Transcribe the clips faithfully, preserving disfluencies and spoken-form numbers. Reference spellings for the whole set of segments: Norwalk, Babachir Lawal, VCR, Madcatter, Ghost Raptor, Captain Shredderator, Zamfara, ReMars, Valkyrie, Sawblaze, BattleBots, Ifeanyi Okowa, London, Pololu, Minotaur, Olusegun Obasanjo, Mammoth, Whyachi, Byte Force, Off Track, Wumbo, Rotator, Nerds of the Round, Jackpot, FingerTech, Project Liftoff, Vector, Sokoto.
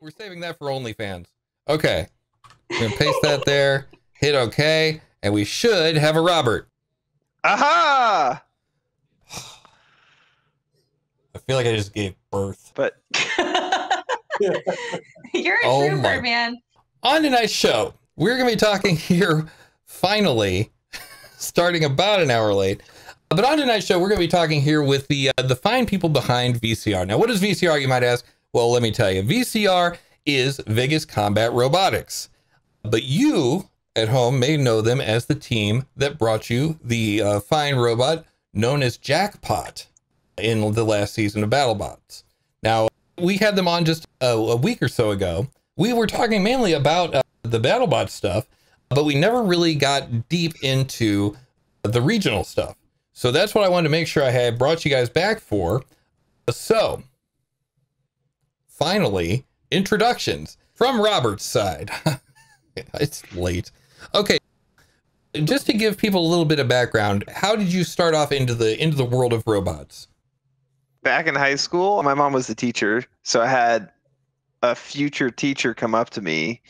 We're saving that for OnlyFans. Okay. We're going to paste that there. Hit okay. And we should have a Robert. Aha! I feel like I just gave birth. But you're a oh trooper, my. man. On tonight's show, we're going to be talking here, finally, starting about an hour late. But on tonight's show, we're going to be talking here with the uh, the fine people behind V C R. Now, what is V C R, you might ask? Well, let me tell you. V C R is Vegas Combat Robotics. But you at home may know them as the team that brought you the uh, fine robot known as Jackpot in the last season of BattleBots. Now, we had them on just a, a week or so ago. We were talking mainly about uh, the BattleBot stuff, but we never really got deep into the regional stuff. So that's what I wanted to make sure I had brought you guys back for. So, finally, introductions from Robert's side. It's late. Okay, just to give people a little bit of background, how did you start off into the into the world of robots? Back in high school, my mom was a teacher, so I had a future teacher come up to me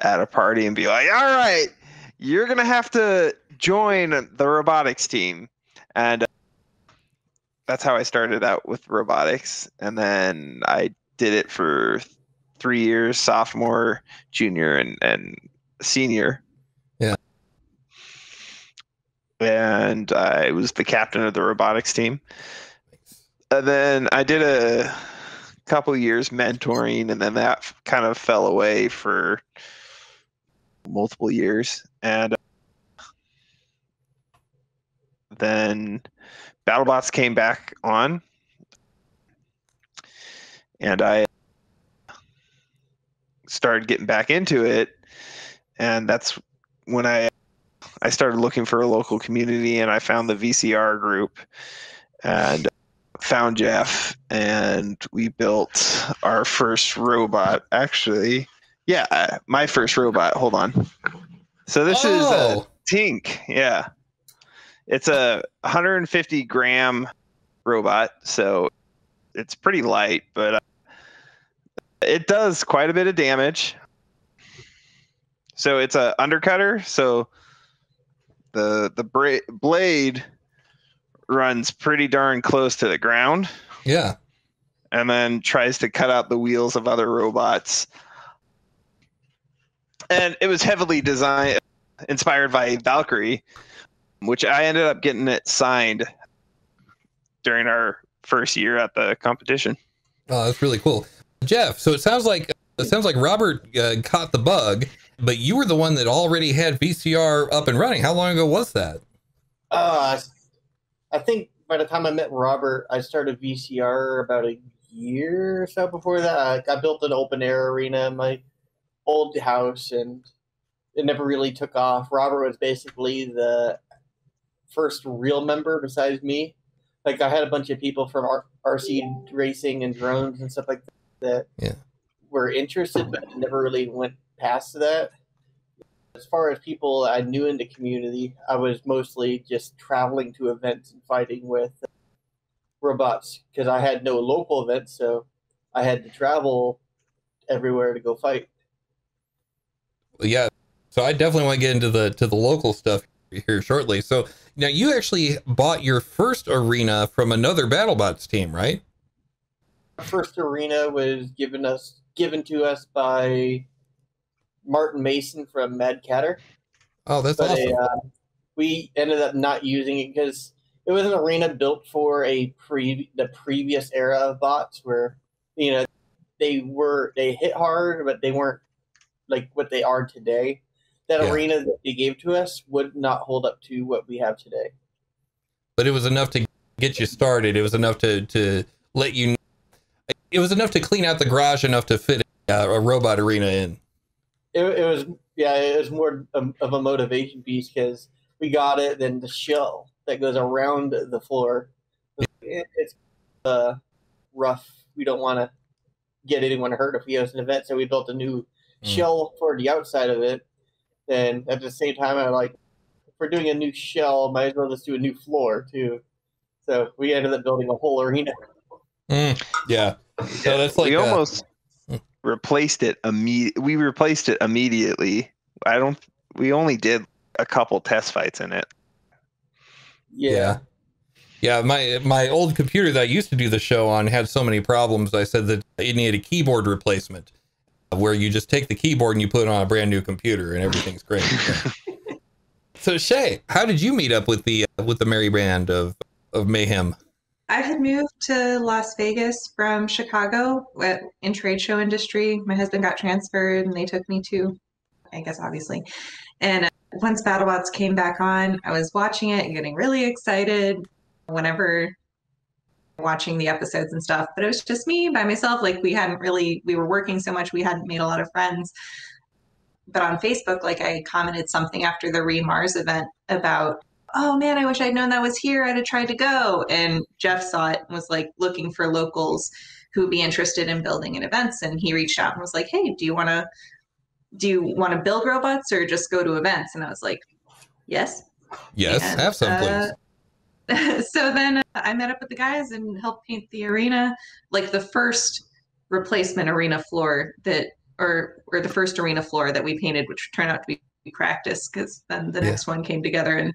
at a party and be like, "All right, you're gonna have to join the robotics team," and. Uh, That's how I started out with robotics, and then I did it for th three years, sophomore, junior, and, and senior. Yeah. And I was the captain of the robotics team. And then I did a couple years mentoring, and then that kind of fell away for multiple years. And uh, then BattleBots came back on, and I started getting back into it, and that's when I I started looking for a local community, and I found the V C R group, and found Jeff, and we built our first robot. Actually, yeah, my first robot. Hold on. So this oh. is a Tink, yeah. It's a one hundred fifty gram robot, so it's pretty light, but uh, it does quite a bit of damage. So it's a undercutter, so the the bra blade runs pretty darn close to the ground. Yeah. And then tries to cut out the wheels of other robots. And it was heavily designed, inspired by Valkyrie, which I ended up getting it signed during our first year at the competition. Oh, that's really cool. Jeff, so it sounds like it sounds like Robert uh, caught the bug, but you were the one that already had V C R up and running. How long ago was that? Uh, I think by the time I met Robert, I started V C R about a year or so before that. I, I built an open-air arena in my old house, and it never really took off. Robert was basically the first real member besides me. Like, I had a bunch of people from R RC racing and drones and stuff like that, that yeah. were interested, but never really went past that. As far as people I knew in the community, I was mostly just traveling to events and fighting with robots because I had no local events, so I had to travel everywhere to go fight. Yeah, so I definitely want to get into the to the local stuff here shortly. So now you actually bought your first arena from another BattleBots team, right? Our first arena was given us given to us by Martin Mason from Madcatter. Oh, that's but awesome. A, uh, we ended up not using it because it was an arena built for a pre the previous era of bots, where you know they were they hit hard, but they weren't like what they are today. That yeah. arena that they gave to us would not hold up to what we have today. But it was enough to get you started. It was enough to, to let you know. It was enough to clean out the garage enough to fit a, a robot arena in. It, it was, yeah, it was more of, of a motivation piece because we got it, then the shell that goes around the floor. It yeah. like, it, it's uh, rough. We don't want to get anyone hurt if we host an event, so we built a new mm. shell for the outside of it. And at the same time, I like, if we're doing a new shell, might as well just do a new floor, too. So we ended up building a whole arena. Mm, yeah. So that's like we a, almost replaced it immediately. We replaced it immediately. I don't. We only did a couple test fights in it. Yeah. Yeah. My my old computer that I used to do the show on had so many problems. I said that it needed a keyboard replacement, where you just take the keyboard and you put it on a brand new computer and everything's great. So Shay, how did you meet up with the uh, with the merry band of of mayhem? I had moved to Las Vegas from Chicago in trade show industry. My husband got transferred and they took me to, I guess, obviously. And uh, once BattleBots came back on, I was watching it and getting really excited whenever watching the episodes and stuff. But it was just me by myself. Like we hadn't really, we were working so much, we hadn't made a lot of friends. But on Facebook, like I commented something after the ReMars event about, oh man, I wish I'd known that was here. I'd have tried to go. And Jeff saw it and was like looking for locals who would be interested in building in events. And he reached out and was like, hey, do you want to, do you want to build robots or just go to events? And I was like, yes. Yes. And, have some, please. Uh, so then uh, I met up with the guys and helped paint the arena, like the first replacement arena floor that, or, or the first arena floor that we painted, which turned out to be practice because then the yeah. next one came together and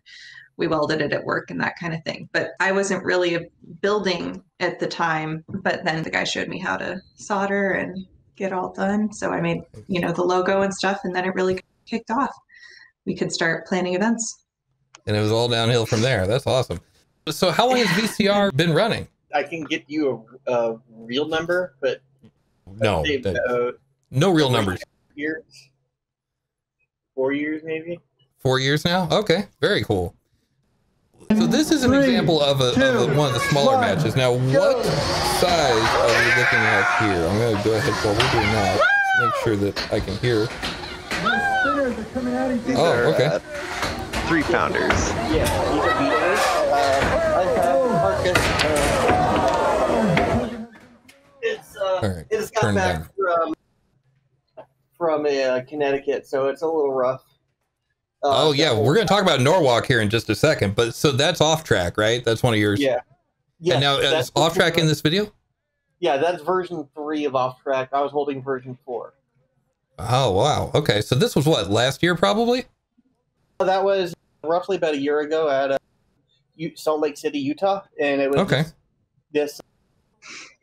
we welded it at work and that kind of thing. But I wasn't really a building at the time, but then the guy showed me how to solder and get all done. So I made, you know, the logo and stuff, and then it really kicked off. We could start planning events. And it was all downhill from there. That's awesome. So how long has V C R been running? I can get you a, a real number, but no, say, uh, no real numbers. Years, four years, maybe. Four years now? Okay. Very cool. So this is an Three, example of, a, two, of a, one of the smaller one, matches. Now, go. What size are we looking at here? I'm going to go ahead while we're doing that. Make sure that I can hear. These oh, are, okay. Uh, three pounders. Yeah. Uh, it's uh, right, it's got back from from uh, Connecticut, so it's a little rough. Uh, oh yeah, we're going to talk about Norwalk here in just a second, but so that's Off Track, right? That's one of yours. Yeah. Yeah. And now is Off Track in this video? Yeah, that's version three of Off Track. I was holding version four. Oh wow. Okay, so this was what, last year probably? That was roughly about a year ago at uh, Salt Lake City, Utah, and it was okay. this, this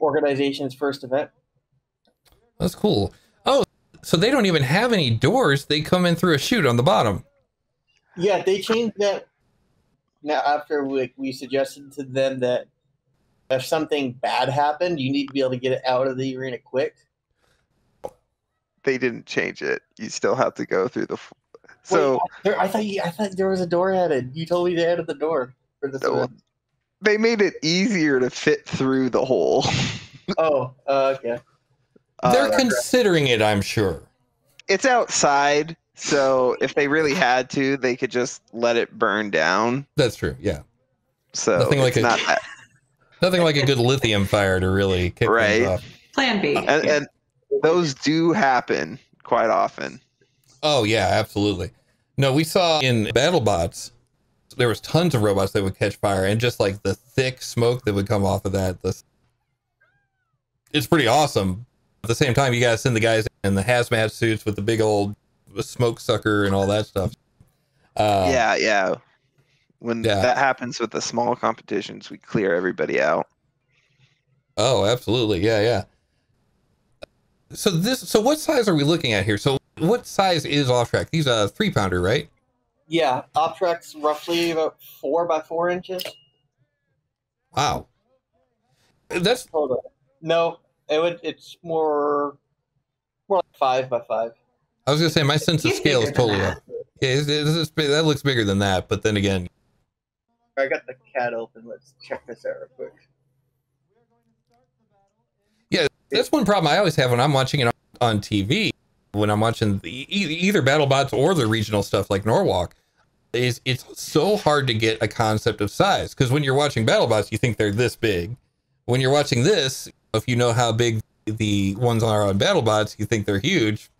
organization's first event. That's cool. Oh, so they don't even have any doors; they come in through a chute on the bottom. Yeah, they changed that now after we, we suggested to them that if something bad happened, you need to be able to get it out of the arena quick. They didn't change it. You still have to go through the... So Wait, I, there, I, thought you, I thought there was a door added. You told me they added the door for this one. They made it easier to fit through the hole. Oh, uh, okay. They're uh, considering it, I'm sure. It's outside. So if they really had to, they could just let it burn down. That's true. Yeah. So nothing like, a, not that. Nothing like a good lithium fire to really kick right. things off. Plan B. And, and those do happen quite often. Oh yeah, absolutely. No, we saw in BattleBots, there was tons of robots that would catch fire, and just like the thick smoke that would come off of that. The, it's pretty awesome. At the same time, you got to send the guys in the hazmat suits with the big old smoke sucker and all that stuff. Uh, yeah, yeah. When yeah. that happens with the small competitions, we clear everybody out. Oh, absolutely. Yeah, yeah. So this, so what size are we looking at here? So what size is Off Track? These are three pounder, right? Yeah, Off Track's roughly about four by four inches. Wow. That's Hold on. no, it would. It's more, more like five by five. I was gonna say my sense of scale is totally off. Yeah, it's, it's, it's, that looks bigger than that. But then again, I got the cat open. Let's check this out real quick. Yeah, that's one problem I always have when I'm watching it on T V. When I'm watching the, either BattleBots or the regional stuff like Norwalk, is it's so hard to get a concept of size, because when you're watching BattleBots, you think they're this big. When you're watching this, if you know how big the ones are on BattleBots, you think they're huge.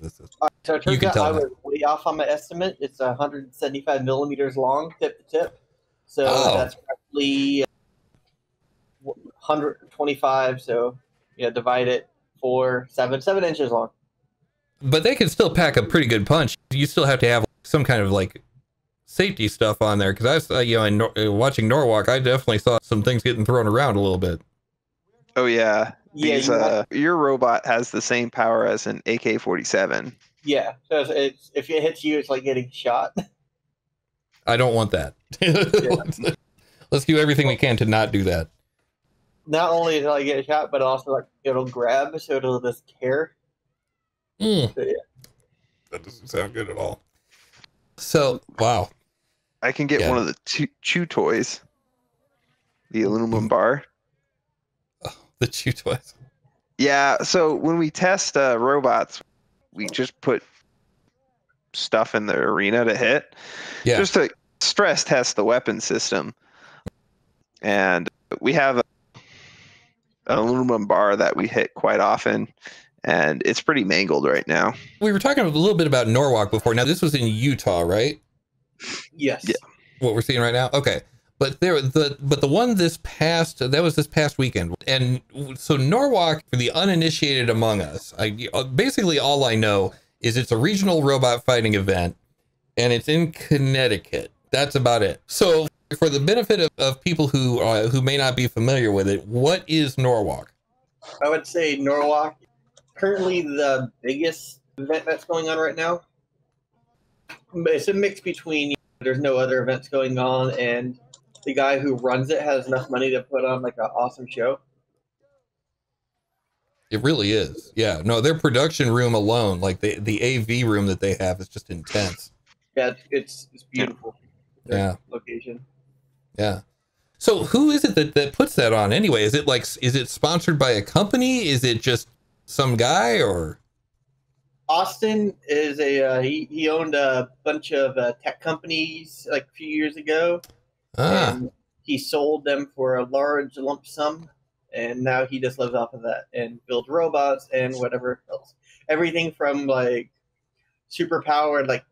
This is, right, so it turns you can out tell I was way off on my estimate. It's one hundred seventy-five millimeters long, tip to tip. So oh. that's probably one hundred twenty-five. So, you know, divide it four, seven, seven inches long. But they can still pack a pretty good punch. You still have to have some kind of like safety stuff on there, because I, you know, in Nor watching Norwalk, I definitely saw some things getting thrown around a little bit. Oh yeah, yeah. These, you uh, your robot has the same power as an A K forty-seven. Yeah, so it's, it's if it hits you, it's like getting shot. I don't want that. Yeah. Let's do everything we can to not do that. Not only did I get a shot, but also like it'll grab, so it'll just tear. Mm. So, yeah. That doesn't sound good at all. So wow, I can get yeah. one of the chew toys, the aluminum bar. Oh, the chew toys. Yeah. So when we test uh, robots, we just put stuff in the arena to hit, yeah. just to stress test the weapon system, and we have a, an aluminum bar that we hit quite often. And it's pretty mangled right now. We were talking a little bit about Norwalk before. Now, this was in Utah, right? Yes. Yeah. What we're seeing right now? Okay. But there, the but the one this past, that was this past weekend. And so Norwalk, for the uninitiated among us, I, basically all I know is it's a regional robot fighting event, and it's in Connecticut. That's about it. So for the benefit of, of people who, uh, who may not be familiar with it, what is Norwalk? I would say Norwalk, currently the biggest event that's going on right now. It's a mix between, you know, there's no other events going on, and the guy who runs it has enough money to put on like an awesome show. It really is. Yeah. No, their production room alone, like the, the A V room that they have, is just intense. Yeah. It's, it's beautiful. Yeah. Location. Yeah. So who is it that, that puts that on anyway? Is it like, is it sponsored by a company? Is it just some guy? Or Austin is a uh, he, he owned a bunch of uh, tech companies like a few years ago, ah. and he sold them for a large lump sum, and now he just lives off of that and builds robots and whatever else. Everything from like super powered like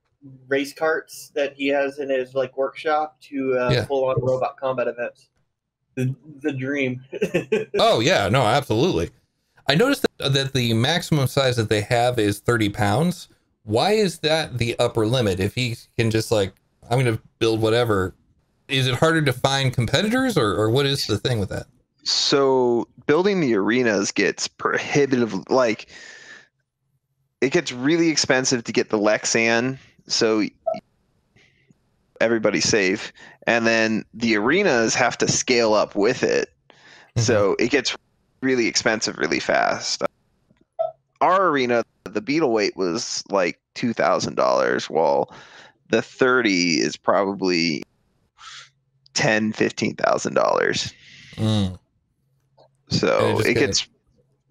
race carts that he has in his like workshop to uh, yeah. full on robot combat events. The, the dream. Oh yeah, no, absolutely. I noticed that, that the maximum size that they have is thirty pounds. Why is that the upper limit? If he can just like, I'm going to build whatever, is it harder to find competitors, or, or what is the thing with that? So building the arenas gets prohibitive. Like, it gets really expensive to get the Lexan, so everybody's safe. And then the arenas have to scale up with it. Mm-hmm. So it gets really expensive really fast. Our arena, the beetle weight was like two thousand dollars, while the thirty is probably ten, fifteen thousand dollars. Mm. So it gets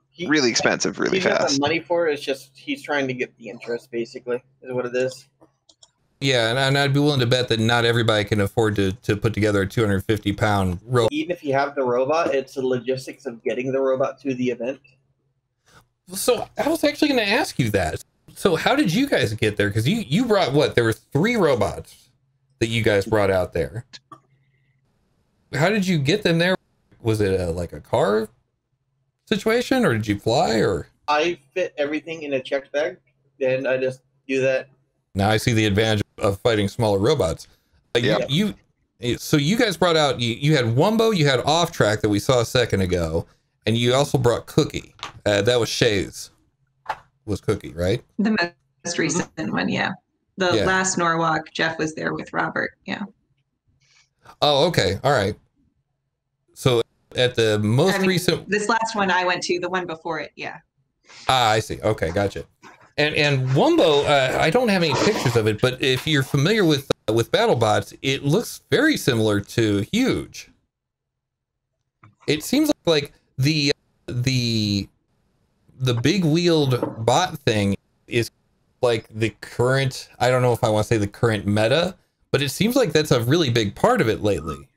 he, really expensive really he fast. The money for it is just, he's trying to get the interest, basically, is what it is. Yeah, and, and I'd be willing to bet that not everybody can afford to, to put together a two hundred fifty pound robot. Even if you have the robot, it's the logistics of getting the robot to the event. So I was actually going to ask you that. So how did you guys get there? Because you, you brought, what, there were three robots that you guys brought out there. How did you get them there? Was it a, like a car situation, or did you fly? Or I fit everything in a checked bag, and I just do that. Now I see the advantage of fighting smaller robots. Like yeah. you, you, so you guys brought out, you, you had Wumbo, you had Off Track that we saw a second ago, and you also brought Cookie. Uh, that was Shay's, was Cookie, right? The most recent one, yeah. The yeah. last Norwalk, Jeff was there with Robert, yeah. Oh, okay, all right. So at the most I mean, recent... This last one I went to, the one before it, yeah. Ah, I see, okay, gotcha. And, and Wumbo, uh, I don't have any pictures of it, but if you're familiar with uh, with BattleBots, it looks very similar to Huge. It seems like, like the the the big wheeled bot thing is like the current. I don't know if I want to say the current meta, but it seems like that's a really big part of it lately.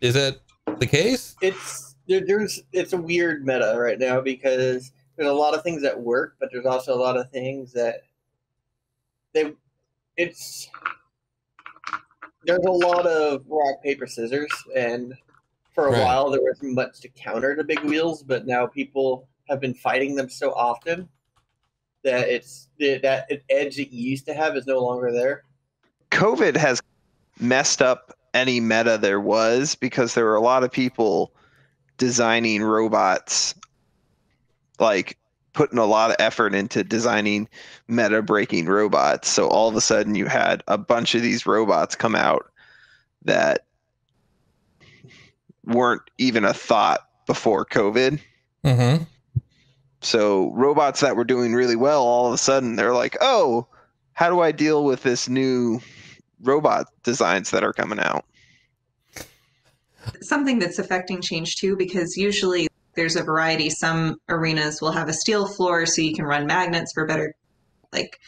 Is that the case? It's there, there's it's a weird meta right now, because there's a lot of things that work, but there's also a lot of things that they it's there's a lot of rock, paper, scissors, and for a right. while there wasn't much to counter the big wheels, but now people have been fighting them so often that it's that edge that you used to have is no longer there. COVID has messed up any meta there was, because there were a lot of people designing robots, like putting a lot of effort into designing meta breaking robots. So all of a sudden you had a bunch of these robots come out that weren't even a thought before COVID. Mm-hmm. So robots that were doing really well, all of a sudden they're like, oh, how do I deal with this new robot designs that are coming out? Something that's affecting change too, because usually there's a variety. Some arenas will have a steel floor so you can run magnets for better, like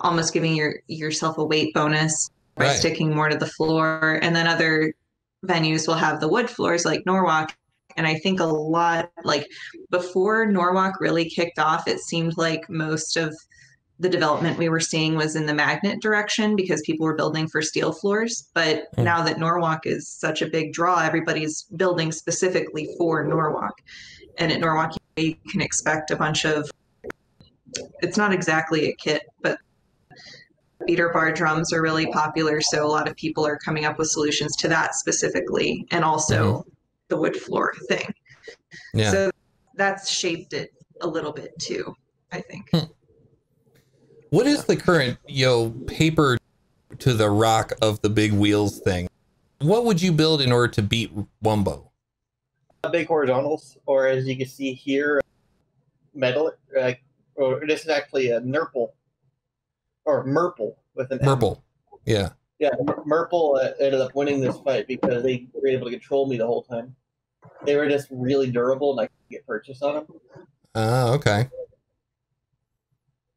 almost giving your yourself a weight bonus by right. sticking more to the floor. And then other venues will have the wood floors like Norwalk. And I think a lot, like before Norwalk really kicked off, it seemed like most of the development we were seeing was in the magnet direction because people were building for steel floors. But mm. now that Norwalk is such a big draw, everybody's building specifically for Norwalk. And at Norwalk, you can expect a bunch of, it's not exactly a kit, but beater bar drums are really popular. So a lot of people are coming up with solutions to that specifically. And also mm. the wood floor thing. Yeah. So that's shaped it a little bit too, I think. Mm. What is the current, you know, paper to the rock of the big wheels thing? What would you build in order to beat Wumbo? Big horizontals, or as you can see here, metal. Uh, or this is actually a Nerple, or Merple with an Merple, M. yeah. Yeah, Merple uh, ended up winning this fight because they were able to control me the whole time. They were just really durable, and I could get purchased on them. Oh, uh, okay.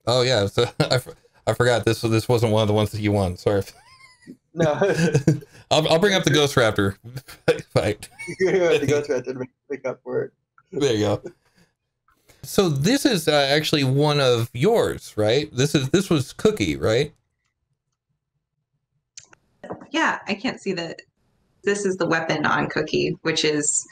Oh yeah, so I, I forgot this. So this wasn't one of the ones that you won. Sorry. No. I'll I'll bring up the Ghost Raptor fight. The Ghost Raptor didn't pick up for it. There you go. So this is uh, actually one of yours, right? This is this was Cookie, right? Yeah, I can't see that. This is the weapon on Cookie, which is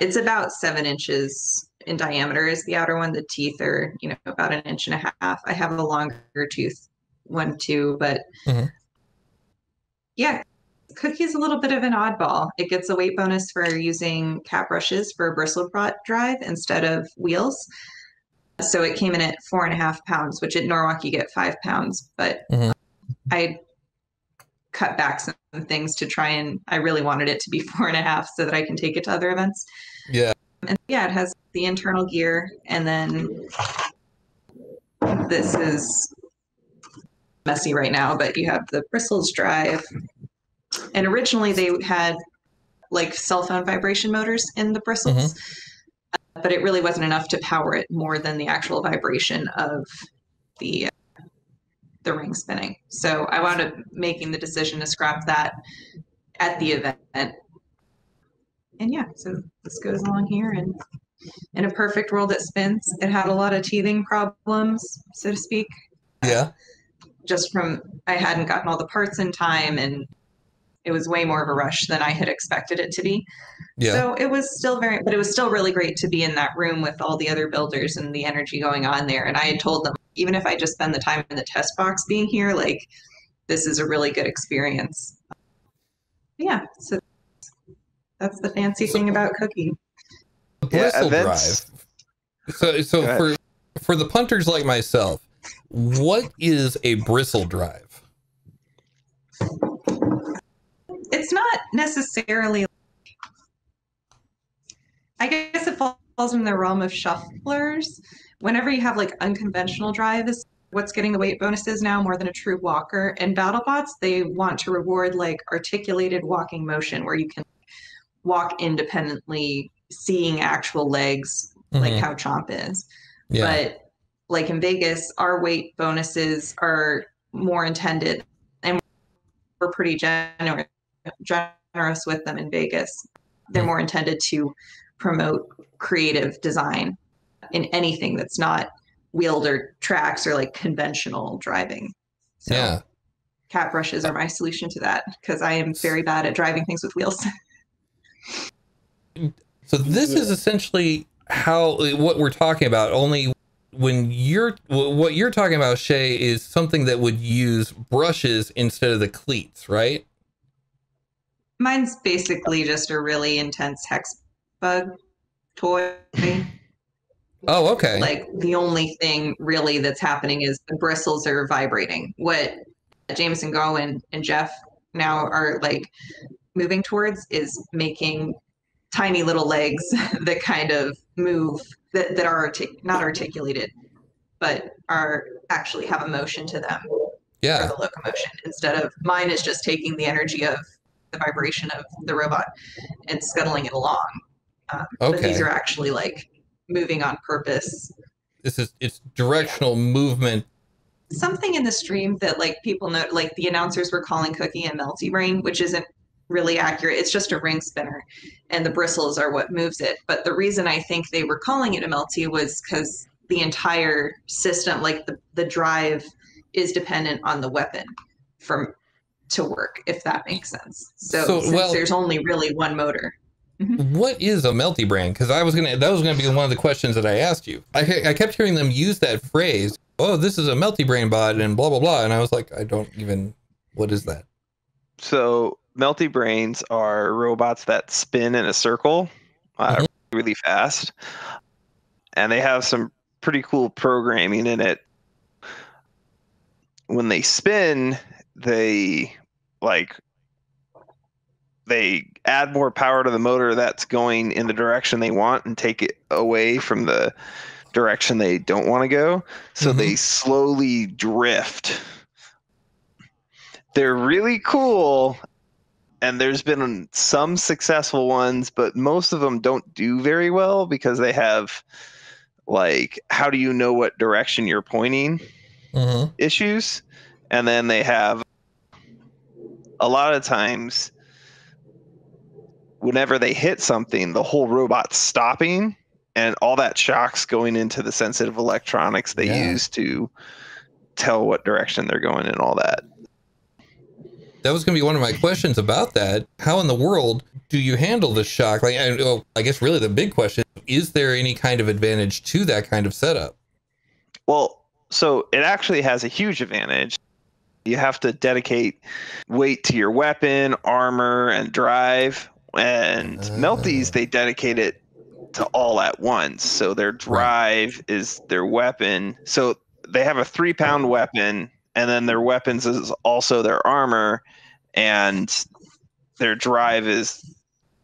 it's about seven inches. In diameter is the outer one. The teeth are, you know, about an inch and a half. I have a longer tooth one too, but mm-hmm. yeah, Cookie's a little bit of an oddball. It gets a weight bonus for using cap brushes for a bristle drive instead of wheels. So it came in at four and a half pounds, which at Norwalk you get five pounds. But mm-hmm. um, I cut back some things to try and I really wanted it to be four and a half so that I can take it to other events. Yeah. And yeah, it has the internal gear, and then this is messy right now, but you have the bristles drive. And originally they had like cell phone vibration motors in the bristles, mm-hmm. uh, but it really wasn't enough to power it more than the actual vibration of the, uh, the ring spinning. So I wound up making the decision to scrap that at the event. And yeah, so this goes along here, and in a perfect world it spins. It had a lot of teething problems, so to speak. Yeah. Just from, I hadn't gotten all the parts in time, and it was way more of a rush than I had expected it to be. Yeah. So it was still very, but it was still really great to be in that room with all the other builders and the energy going on there. And I had told them, even if I just spend the time in the test box being here, like, this is a really good experience. Yeah, so that's the fancy thing about Cookie. The bristle yeah, drive. So, so for for the punters like myself, what is a bristle drive? It's not necessarily. I guess it falls in the realm of shufflers. Whenever you have like unconventional drive is what's getting the weight bonuses now more than a true walker. And BattleBots, they want to reward like articulated walking motion where you can walk independently, seeing actual legs, mm-hmm. like how Chomp is. Yeah. But like in Vegas, our weight bonuses are more intended, and we're pretty generous, generous with them in Vegas. They're mm-hmm. more intended to promote creative design in anything that's not wheeled or tracks or like conventional driving. So yeah. Cat brushes are my solution to that because I am very bad at driving things with wheels. So this is essentially how what we're talking about, only when you're what you're talking about, Shay, is something that would use brushes instead of the cleats, right? Mine's basically just a really intense hex bug toy. Oh, okay. Like the only thing really that's happening is the bristles are vibrating. What James and Gowen and Jeff now are like moving towards is making tiny little legs that kind of move, that, that are artic not articulated, but are actually have a motion to them. Yeah. For the locomotion, instead of mine is just taking the energy of the vibration of the robot and scuttling it along. Um, okay. But these are actually like moving on purpose. This is it's directional yeah. movement. Something in the stream that like people know, like the announcers were calling Cookie and Melty Brain, which isn't really accurate. It's just a ring spinner, and the bristles are what moves it. But the reason I think they were calling it a Melty was because the entire system, like the the drive, is dependent on the weapon from to work, if that makes sense. So, so since well, there's only really one motor. What is a Melty Brain? Because I was gonna, that was gonna be one of the questions that I asked you. I, I kept hearing them use that phrase. Oh, this is a Melty Brain bot and blah blah blah. And I was like, I don't even. What is that? So Melty Brains are robots that spin in a circle uh, mm-hmm. really fast, and they have some pretty cool programming in it. When they spin, they like. They add more power to the motor that's going in the direction they want and take it away from the direction they don't want to go. So mm-hmm. they slowly drift. They're really cool. And there's been some successful ones, but most of them don't do very well because they have like, how do you know what direction you're pointing mm-hmm. issues. And then they have a lot of times, whenever they hit something, the whole robot's stopping and all that shock's going into the sensitive electronics they yeah. use to tell what direction they're going and all that. That was going to be one of my questions about that. How in the world do you handle the shock? Like, I, well, I guess really the big question, is there any kind of advantage to that kind of setup? Well, so it actually has a huge advantage. You have to dedicate weight to your weapon, armor, and drive. And uh, Melties, they dedicate it to all at once. So their drive right. is their weapon. So they have a three pound weapon, and then their weapons is also their armor, and their drive is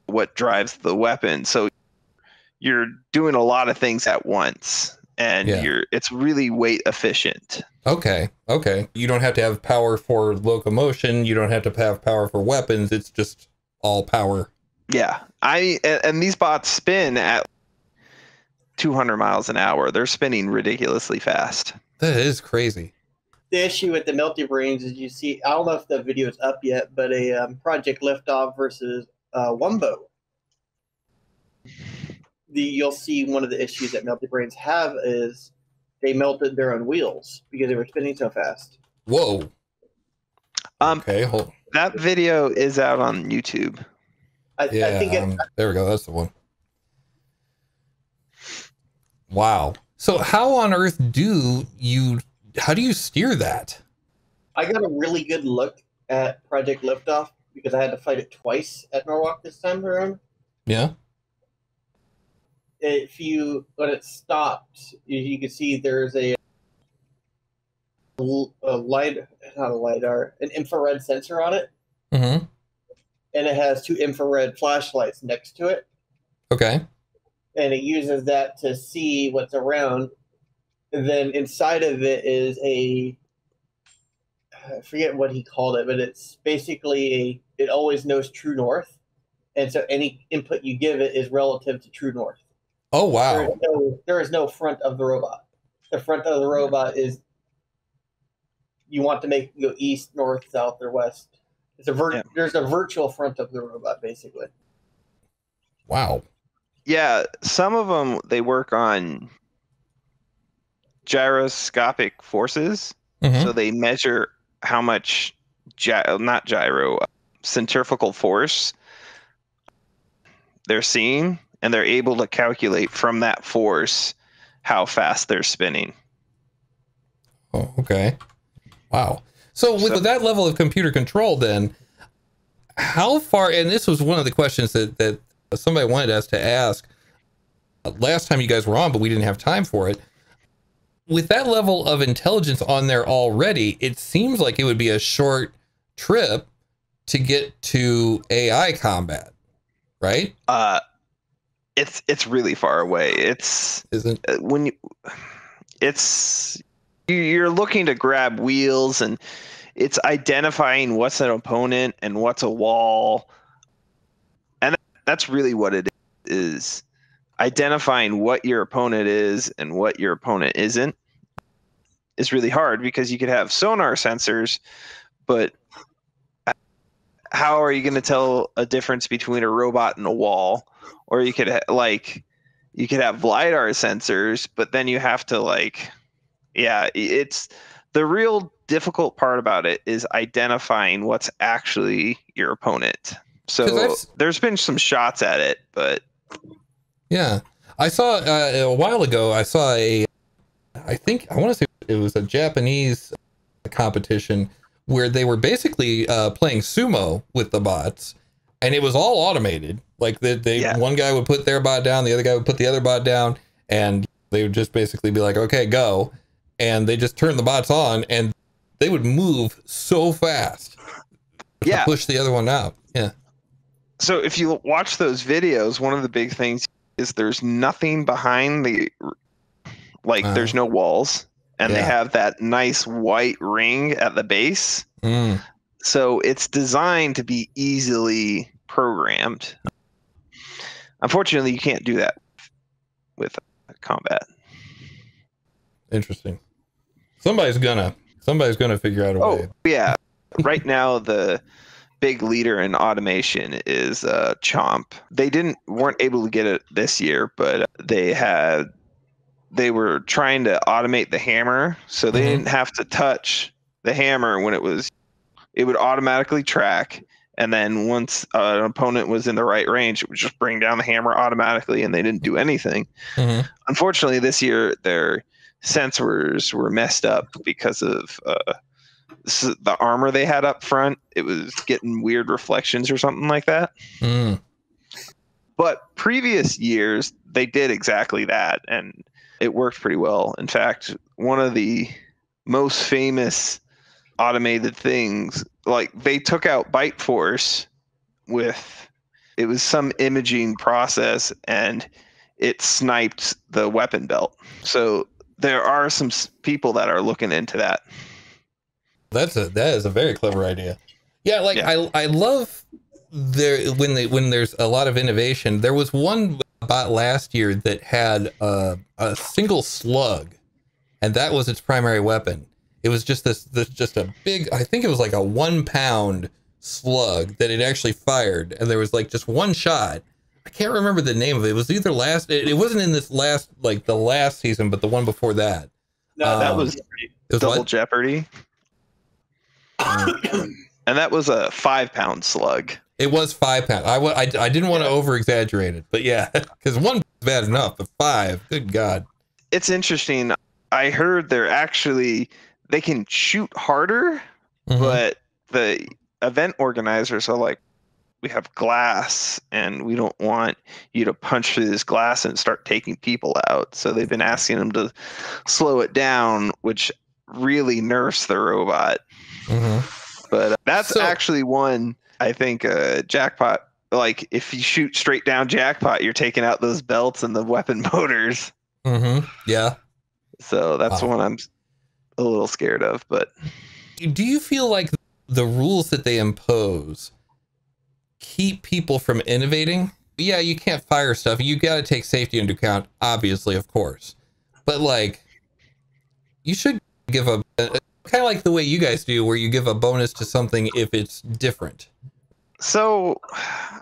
what drives the weapon. So you're doing a lot of things at once, and yeah. you're it's really weight efficient. Okay. Okay. You don't have to have power for locomotion. You don't have to have power for weapons. It's just all power. Yeah, I and these bots spin at two hundred miles an hour. They're spinning ridiculously fast. That is crazy. The issue with the Melty Brains is you see, I don't know if the video's up yet, but a um, Project Liftoff versus uh, Wumbo. The, you'll see one of the issues that Melty Brains have is they melted their own wheels because they were spinning so fast. Whoa. Um, okay, hold on. That video is out on YouTube. I, yeah, I think it, um, there we go. That's the one. Wow. So how on earth do you, how do you steer that? I got a really good look at Project Liftoff because I had to fight it twice at Norwalk this time around. Yeah. If you, when it stopped, you, you can see there's a, a light, not a lidar, an infrared sensor on it. Mm-hmm. And it has two infrared flashlights next to it. Okay. And it uses that to see what's around. And then inside of it is a, I forget what he called it, but it's basically a, it always knows true north. And so any input you give it is relative to true north. Oh, wow. There is no, there is no front of the robot. The front of the robot is, you want to make go east, north, south, or west. It's a vir yeah. There's a virtual front of the robot, basically. Wow. Yeah, some of them, they work on gyroscopic forces. Mm-hmm. So they measure how much, gy not gyro, centrifugal force they're seeing. and they're able to calculate from that force how fast they're spinning. Oh, okay. Wow. So with, so with that level of computer control, then, how far, and this was one of the questions that, that somebody wanted us to ask last time you guys were on, but we didn't have time for it. With that level of intelligence on there already, it seems like it would be a short trip to get to A I combat, right? Uh, it's it's really far away. It's isn't when you, it's you're looking to grab wheels, and it's identifying what's an opponent and what's a wall, and that's really what it is. Identifying what your opponent is and what your opponent isn't is really hard, because you could have sonar sensors, but how are you going to tell a difference between a robot and a wall? Or you could ha like, you could have LiDAR sensors, but then you have to like, yeah, it's the real difficult part about it is identifying what's actually your opponent. So there's been some shots at it, but yeah, I saw uh, a while ago, I saw a, I think I want to say it was a Japanese competition where they were basically uh, playing sumo with the bots, and it was all automated. Like they, they yeah. one guy would put their bot down, the other guy would put the other bot down, and they would just basically be like, okay, go. And they just turn the bots on, and they would move so fast. Yeah. Push the other one out. Yeah. So if you watch those videos, one of the big things is there's nothing behind the, like uh, there's no walls, and yeah. they have that nice white ring at the base. Mm. So it's designed to be easily programmed. Unfortunately, you can't do that with combat. Interesting. Somebody's gonna, somebody's gonna figure out a oh, way. Yeah. Right now, the big leader in automation is uh, Chomp. They didn't weren't able to get it this year, but they had they were trying to automate the hammer, so they mm-hmm. didn't have to touch the hammer when it was. It would automatically track, and then once uh, an opponent was in the right range, it would just bring down the hammer automatically, and they didn't do anything. Mm-hmm. Unfortunately, this year their sensors were messed up because of. Uh, the armor they had up front, it was getting weird reflections or something like that. Mm. But previous years, they did exactly that, and it worked pretty well. In fact, one of the most famous automated things, like they took out Byte Force with, it was some imaging process, and it sniped the weapon belt. So there are some people that are looking into that. That's a that is a very clever idea. Yeah, like yeah. I I love there when they when there's a lot of innovation. There was one bot last year that had a, a single slug, and that was its primary weapon. It was just this this just a big. I think it was like a one pound slug that it actually fired, and there was like just one shot. I can't remember the name of it. It was either last. It, it wasn't in this last like the last season, but the one before that. No, um, that was, was Double what? Jeopardy. And that was a five pound slug. It was five pound. I, I, I didn't want to yeah. over exaggerate it, but yeah, because one is bad enough, but five, good God. It's interesting. I heard they're actually, they can shoot harder, mm-hmm. but the event organizers are like, we have glass and we don't want you to punch through this glass and start taking people out. So they've been asking them to slow it down, which really nerfs the robot. Mm-hmm. But uh, that's so, actually one I think uh, Jackpot, like if you shoot straight down Jackpot, you're taking out those belts and the weapon motors. Mm-hmm. Yeah. So that's wow. one I'm a little scared of. But do you feel like the rules that they impose keep people from innovating? Yeah, you can't fire stuff. You got to take safety into account, obviously, of course. But like, you should give a. a kind of like the way you guys do, where you give a bonus to something if it's different. So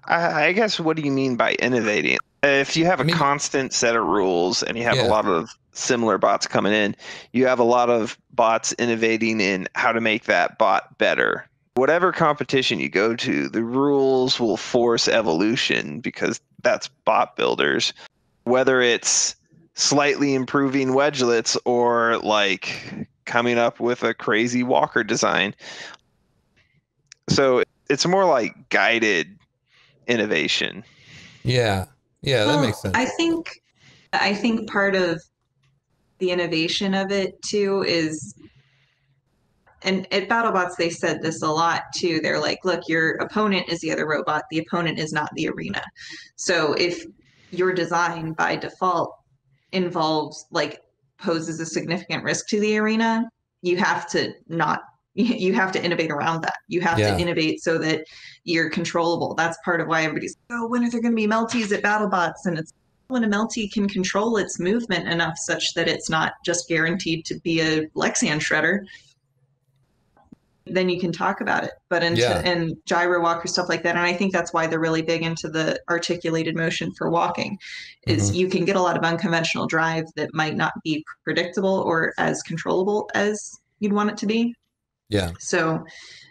I, I guess, what do you mean by innovating? If you have a I mean, constant set of rules and you have yeah. a lot of similar bots coming in, you have a lot of bots innovating in how to make that bot better. Whatever competition you go to, the rules will force evolution because that's bot builders. Whether it's slightly improving wedgelets or like coming up with a crazy walker design. So it's more like guided innovation. Yeah. Yeah, well, that makes sense. I think I think part of the innovation of it too is, and at BattleBots they said this a lot too. They're like, look, your opponent is the other robot. The opponent is not the arena. So if your design by default involves like poses a significant risk to the arena, you have to not you have to innovate around that. You have yeah. to innovate so that you're controllable. That's part of why everybody's like, oh, when are there going to be melties at BattleBots? And it's when a melty can control its movement enough such that it's not just guaranteed to be a Lexian shredder, then you can talk about it. But into, yeah. and gyro walker, stuff like that. And I think that's why they're really big into the articulated motion for walking, is mm-hmm. you can get a lot of unconventional drive that might not be predictable or as controllable as you'd want it to be. Yeah. So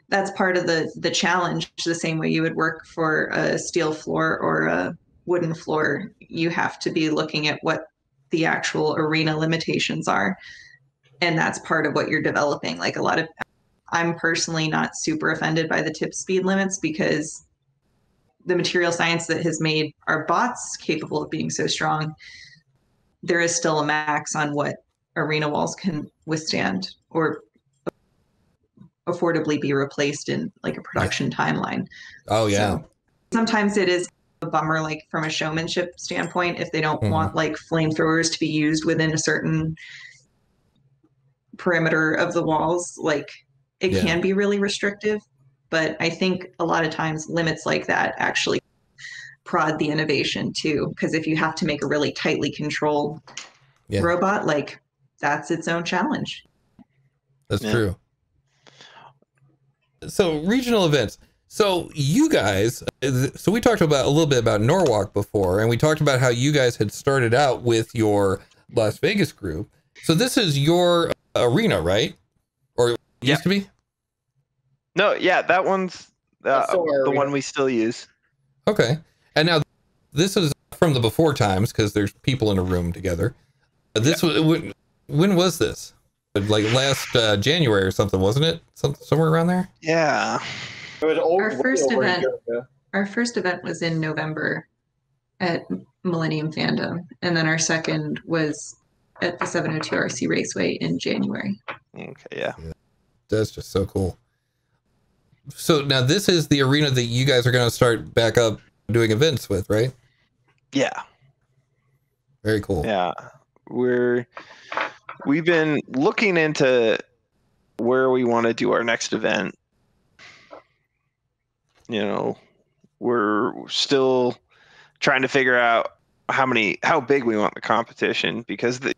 that's part of the the challenge. The same way you would work for a steel floor or a wooden floor, you have to be looking at what the actual arena limitations are. And that's part of what you're developing. Like a lot of, I'm personally not super offended by the tip speed limits because the material science that has made our bots capable of being so strong, there is still a max on what arena walls can withstand or affordably be replaced in like a production timeline. Oh yeah. So sometimes it is a bummer, like from a showmanship standpoint, if they don't mm. want like flamethrowers to be used within a certain perimeter of the walls, like it yeah. can be really restrictive. But I think a lot of times limits like that actually prod the innovation too, because if you have to make a really tightly controlled yeah. robot, like that's its own challenge. That's yeah. true. So regional events. So you guys, so we talked about a little bit about Norwalk before, and we talked about how you guys had started out with your Las Vegas group. So this is your arena, right? Or it yeah. used to be? No. Yeah. That one's uh, the one we still use. Okay. And now this is from the before times, cause there's people in a room together. This yeah. was, when, when was this? Like last uh, January or something, wasn't it? Some, somewhere around there. Yeah. It was old, our first event. Here, yeah. Our first event was in November at Millennium Fandom, and then our second was at the seven oh two R C Raceway in January. Okay. Yeah. yeah. That's just so cool. So now this is the arena that you guys are going to start back up doing events with, right? Yeah. Very cool. Yeah. We're. We've been looking into where we want to do our next event. You know, we're still trying to figure out how many, how big we want the competition, because the,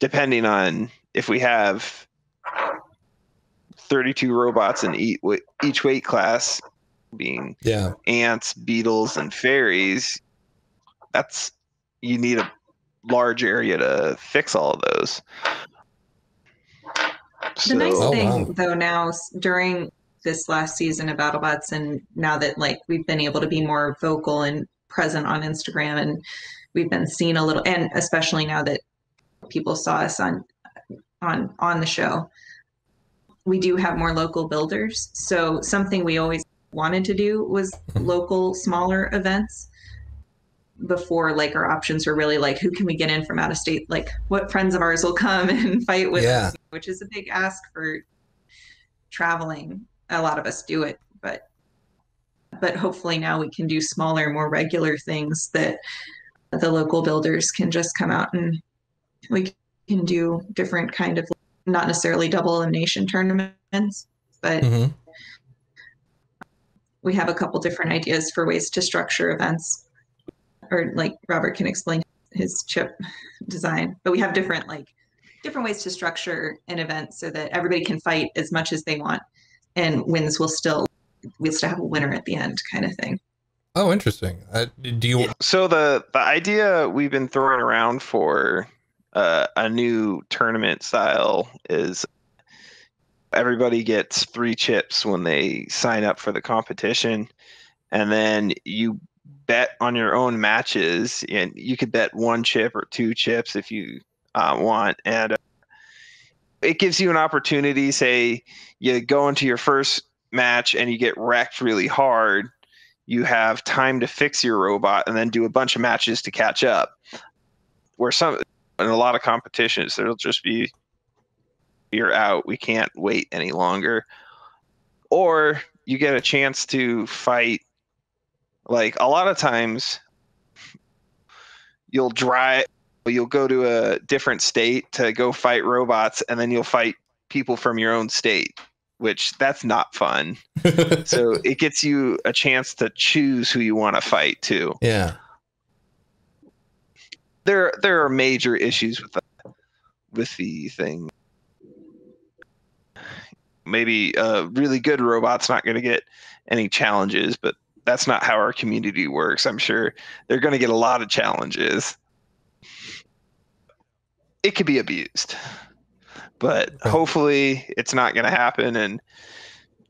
depending on if we have thirty-two robots in each weight class, being yeah. ants, beetles, and fairies, that's, you need a large area to fix all of those. So, the nice oh, thing wow. though now during this last season of BattleBots, and now that like we've been able to be more vocal and present on Instagram, and we've been seen a little, and especially now that people saw us on on on the show, we do have more local builders. So something we always wanted to do was local smaller events. Before, like, our options were really like, who can we get in from out of state? Like, what friends of ours will come and fight with yeah. us, which is a big ask for traveling. A lot of us do it, but but hopefully now we can do smaller, more regular things that the local builders can just come out, and we can do different kind of, not necessarily double elimination tournaments, but mm-hmm. we have a couple different ideas for ways to structure events. Or like Robert can explain his chip design, but we have different like different ways to structure an event so that everybody can fight as much as they want, and wins will still we'll still have a winner at the end, kind of thing. Oh, interesting. Uh, do you? So the the idea we've been throwing around for uh, a new tournament style is everybody gets three chips when they sign up for the competition, and then you bet on your own matches, and you could bet one chip or two chips if you uh, want. And uh, it gives you an opportunity, say you go into your first match and you get wrecked really hard. You have time to fix your robot and then do a bunch of matches to catch up. Where some, in a lot of competitions, there'll just be, you're out, we can't wait any longer. Or you get a chance to fight. Like a lot of times you'll drive, you'll go to a different state to go fight robots, and then you'll fight people from your own state, which that's not fun. So it gets you a chance to choose who you want to fight too. Yeah. There, there are major issues with the, with the thing. Maybe a really good robot's not going to get any challenges, but that's not how our community works. I'm sure they're going to get a lot of challenges. It could be abused, but hopefully it's not going to happen, and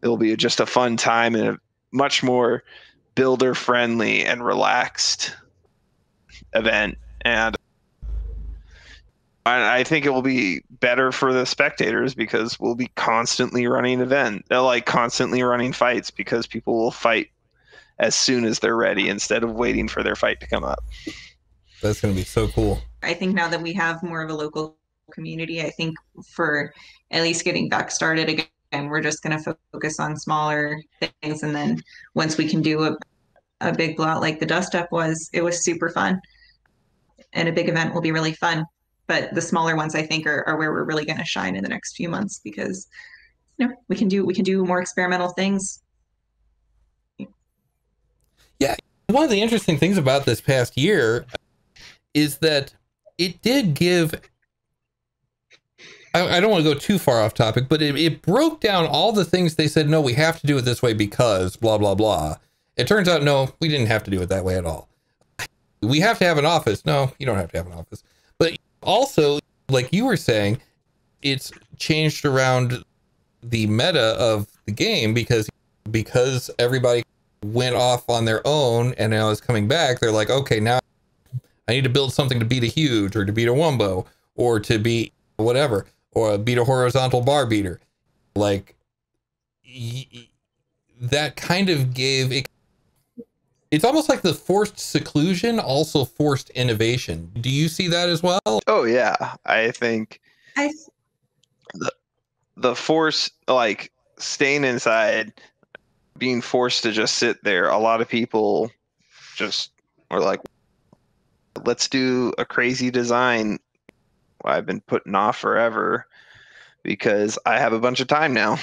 it'll be just a fun time and a much more builder friendly and relaxed event. And I think it will be better for the spectators because we'll be constantly running event, like constantly running fights, because people will fight as soon as they're ready instead of waiting for their fight to come up. That's going to be so cool. I think now that we have more of a local community, I think for at least getting back started again, we're just going to focus on smaller things. And then once we can do a, a big blowout like the Dust Up was, it was super fun. And a big event will be really fun. But the smaller ones, I think, are, are where we're really going to shine in the next few months, because you know we can do we can do more experimental things. Yeah, one of the interesting things about this past year is that it did give, I, I don't want to go too far off topic, but it, it broke down all the things they said, no, we have to do it this way because blah, blah, blah. It turns out, no, we didn't have to do it that way at all. We have to have an office. No, you don't have to have an office. But also, like you were saying, it's changed around the meta of the game because because everybody went off on their own and now is coming back. They're like, okay, now I need to build something to beat a huge or to beat a Wumbo or to beat whatever or beat a horizontal bar beater. Like that kind of gave it. It's almost like the forced seclusion also forced innovation. Do you see that as well? Oh yeah, I think I... the the force, like staying inside, being forced to just sit there. A lot of people just were like, "Let's do a crazy design I've been putting off forever because I have a bunch of time now."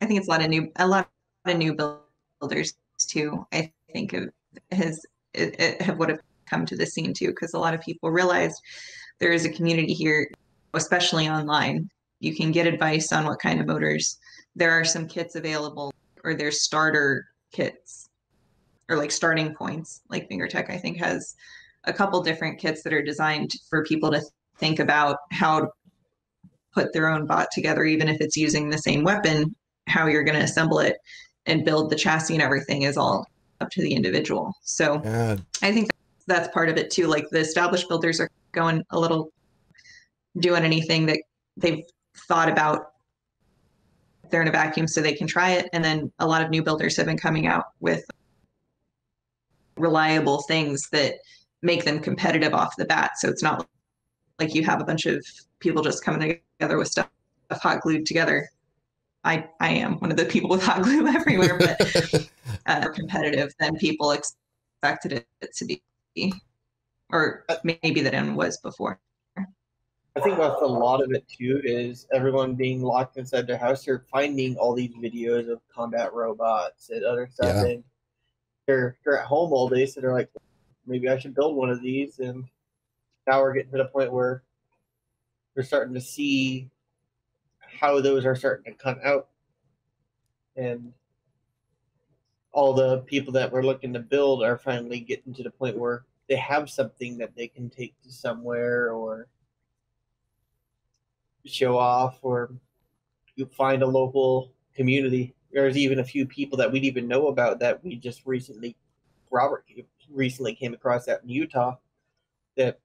I think it's a lot of new, a lot of new builders too. I think of has it, it have would have come to the scene too, because a lot of people realized there is a community here, especially online. You can get advice on what kind of motors. There are some kits available, or there's starter kits, or like starting points. Like FingerTech, I think, has a couple different kits that are designed for people to think about how to put their own bot together, even if it's using the same weapon. How you're going to assemble it and build the chassis and everything is all up to the individual. So God. I think that's part of it too. Like the established builders are going a little, doing anything that they've thought about. They're in a vacuum, so they can try it. And then a lot of new builders have been coming out with reliable things that make them competitive off the bat. So it's not like you have a bunch of people just coming together with stuff hot glued together. I, I am one of the people with hot glue everywhere, but uh, more competitive than people expected it to be, or maybe that it was before. I think that's a lot of it too, is everyone being locked inside their house. You're finding all these videos of combat robots and other stuff, yeah. And they're, they're at home all day, so they're like, maybe I should build one of these. And now we're getting to the point where we're starting to see how those are starting to come out, and all the people that were looking to build are finally getting to the point where they have something that they can take to somewhere or show off, or you find a local community. There's even a few people that we'd even know about that we just recently Robert recently came across out in Utah that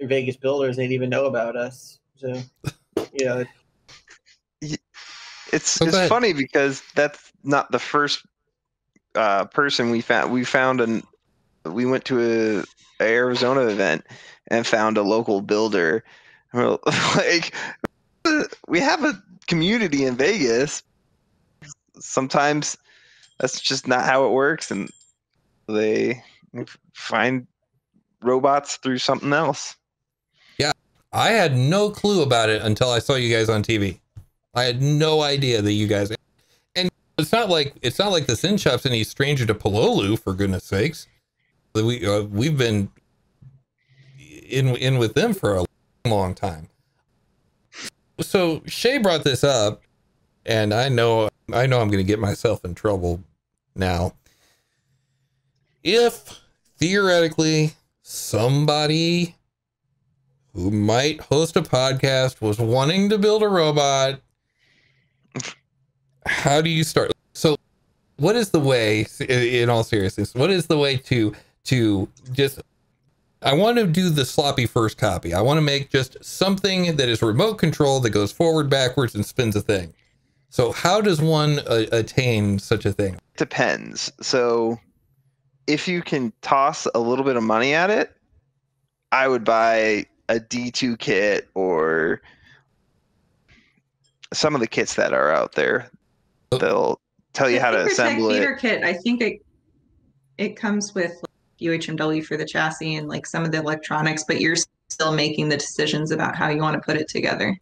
Vegas builders didn't even know about us. So, you know, it's it's, it's funny because that's not the first uh, person we found. We found an we went to a, a Arizona event and found a local builder. We're like, we have a community in Vegas. Sometimes that's just not how it works, and they find robots through something else. Yeah, I had no clue about it until I saw you guys on T V. I had no idea that you guys. And it's not like it's not like the SYN Shop's any stranger to Pololu, for goodness sakes. We uh, we've been in in with them for a long time. So Shay brought this up, and I know I know I'm going to get myself in trouble now. If theoretically somebody who might host a podcast was wanting to build a robot, how do you start? So what is the way, in all seriousness, what is the way to to just, I want to do the sloppy first copy. I want to make just something that is remote control that goes forward, backwards, and spins a thing. So how does one uh, attain such a thing? Depends. So if you can toss a little bit of money at it, I would buy a D two kit or some of the kits that are out there. They'll tell you how to assemble it. The FingerTech kit, I think it, it comes with like U H M W for the chassis and like some of the electronics, but you're still making the decisions about how you want to put it together.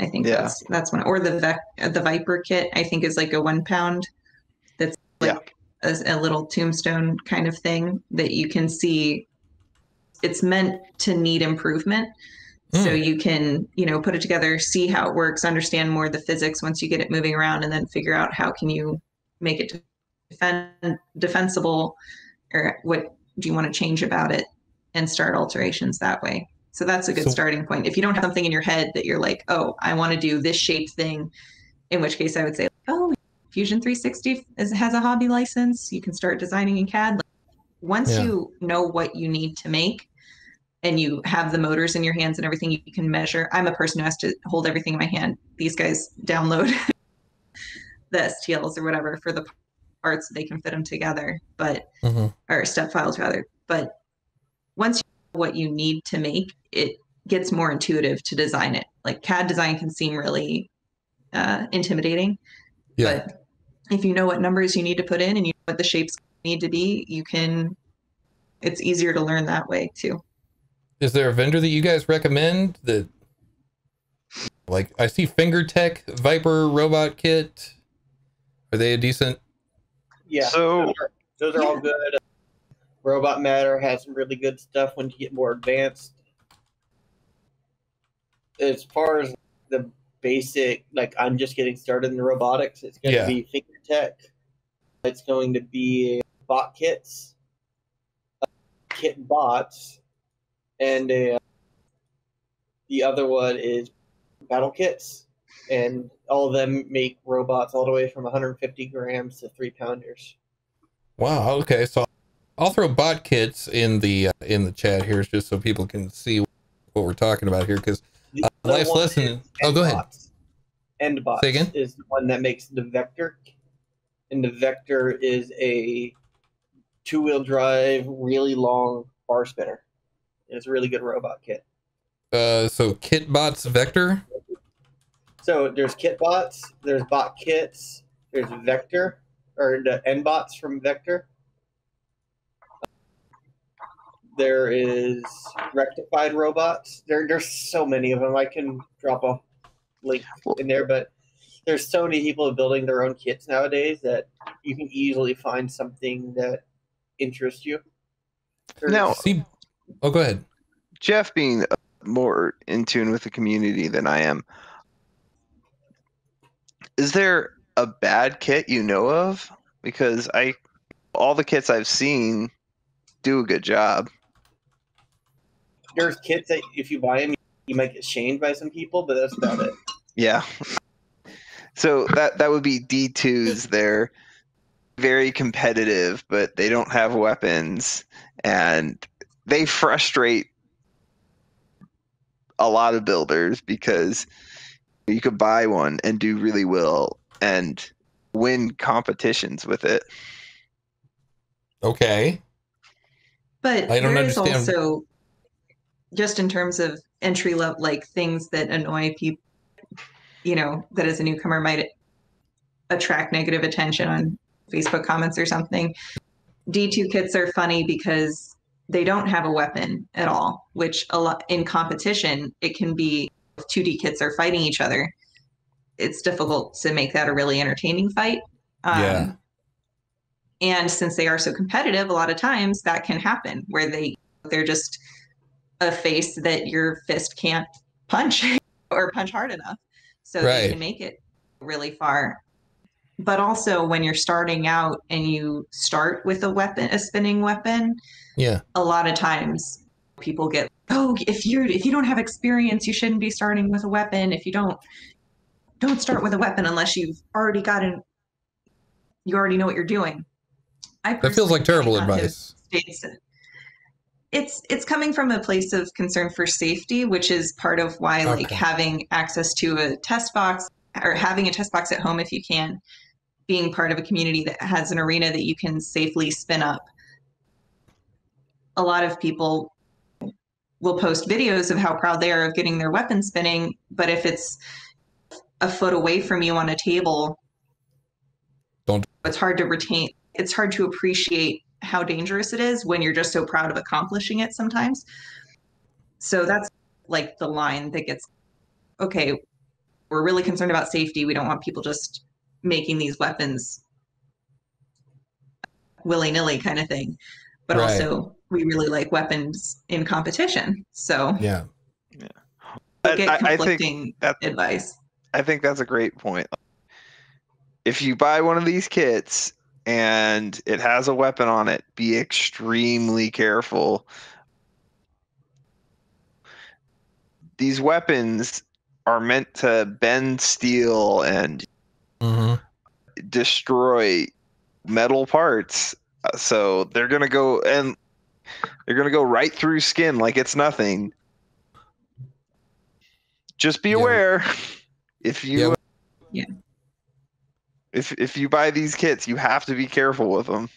I think yeah. that's that's one. Or the the Viper kit, I think, is like a one pound. That's like yeah. a, a little tombstone kind of thing that you can see. It's meant to need improvement, mm. so you can you know put it together, see how it works, understand more of the physics once you get it moving around, and then figure out how can you make it defend, defensible, or what do you want to change about it, and start alterations that way. So that's a good so, starting point. If you don't have something in your head that you're like, oh, I want to do this shaped thing, in which case I would say, oh, Fusion three sixty is, has a hobby license. You can start designing in C A D. Once yeah. you know what you need to make and you have the motors in your hands and everything, you can measure. I'm a person who has to hold everything in my hand. These guys download the S T Ls or whatever for the parts. They can fit them together, but mm-hmm. or step files rather. But once you what you need to make, it gets more intuitive to design it. Like C A D design can seem really uh, intimidating, yeah. but if you know what numbers you need to put in and you know what the shapes need to be, you can, it's easier to learn that way too. Is there a vendor that you guys recommend that, like, I see FingerTech Viper robot kit. Are they a decent? Yeah. So those are, those are yeah. all good. Robot Matter has some really good stuff when you get more advanced. As far as the basic, like I'm just getting started in the robotics, it's going yeah. to be FingerTech. It's going to be Bot Kits, uh, Kit Bots, and uh, the other one is Battle Kits. And all of them make robots all the way from one hundred fifty grams to three pounders. Wow. Okay. So I'll throw Bot Kits in the uh, in the chat here, just so people can see what we're talking about here. Because uh, life's lesson. Oh, go ahead. EndBots Say again? Is the one that makes the Vector, and the Vector is a two-wheel drive, really long bar spinner. And it's a really good robot kit. Uh, so KitBots Vector. So there's KitBots, there's Bot Kits, there's Vector, or the EndBots from Vector. There is rectified robots. There, there's so many of them. I can drop a link in there, but there's so many people building their own kits nowadays that you can easily find something that interests you. There's now, oh, go ahead. Jeff, being more in tune with the community than I am, is there a bad kit you know of? Because I, all the kits I've seen do a good job. There's kits that if you buy them, you might get shamed by some people, but that's about it. Yeah. So that that would be D twos there. very competitive, but they don't have weapons, and they frustrate a lot of builders because you could buy one and do really well and win competitions with it. Okay. But I don't understand. There's also, just in terms of entry level, like things that annoy people, you know, that as a newcomer might attract negative attention on Facebook comments or something. D two kits are funny because they don't have a weapon at all, which a lot in competition, it can be two D kits are fighting each other. It's difficult to make that a really entertaining fight. Um, yeah. And since they are so competitive, a lot of times that can happen where they, they're just a face that your fist can't punch or punch hard enough. So right. They can make it really far. But also when you're starting out and you start with a weapon, a spinning weapon, yeah, a lot of times people get, oh, if you if you don't have experience, you shouldn't be starting with a weapon. If you don't, don't start with a weapon unless you've already gotten, you already know what you're doing. I that feels like terrible advice. It's it's coming from a place of concern for safety, which is part of why okay. like having access to a test box or having a test box at home if you can, being part of a community that has an arena that you can safely spin up. A lot of people will post videos of how proud they are of getting their weapon spinning, but if it's a foot away from you on a table, Don't. it's hard to retain, it's hard to appreciate how dangerous it is when you're just so proud of accomplishing it sometimes. So that's like the line that gets, okay, we're really concerned about safety. We don't want people just making these weapons willy-nilly kind of thing. But right. also we really like weapons in competition. So yeah, yeah. We'll get I, conflicting I think that, advice. I think that's a great point. If you buy one of these kits and it has a weapon on it, be extremely careful. These weapons are meant to bend steel and mm-hmm. destroy metal parts. So they're going to go and they're going to go right through skin like it's nothing. Just be yeah. aware if you yeah. If if you buy these kits, you have to be careful with them.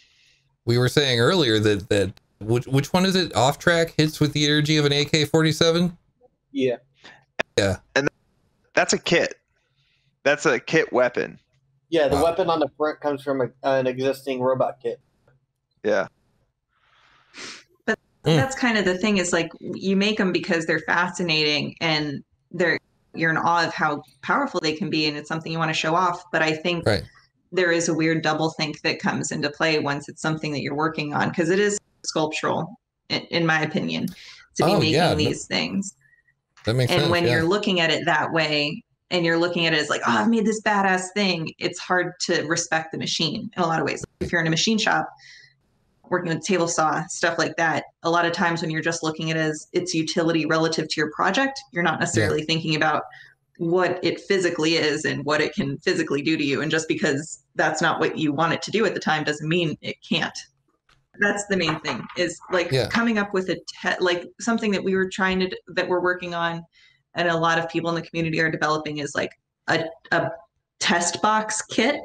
We were saying earlier that that which which one is it? Off Track hits with the energy of an A K forty-seven. Yeah, yeah, and that's a kit. That's a kit weapon. Yeah, the wow. weapon on the front comes from a, an existing robot kit. Yeah, but that's mm. kind of the thing. Is like you make them because they're fascinating and they're. You're in awe of how powerful they can be, and it's something you want to show off. But I think right. there is a weird doublethink that comes into play once it's something that you're working on, because it is sculptural, in, in my opinion, to be oh, making yeah. these things. That makes and sense, when yeah. you're looking at it that way, and you're looking at it as like, oh, I've made this badass thing, it's hard to respect the machine in a lot of ways. If you're in a machine shop, working with table saw, stuff like that, a lot of times when you're just looking at it as its utility relative to your project, you're not necessarily yeah. thinking about what it physically is and what it can physically do to you. And just because that's not what you want it to do at the time doesn't mean it can't. That's the main thing, is like yeah. coming up with a te- like something that we were trying to, that we're working on, and a lot of people in the community are developing, is like a, a test box kit,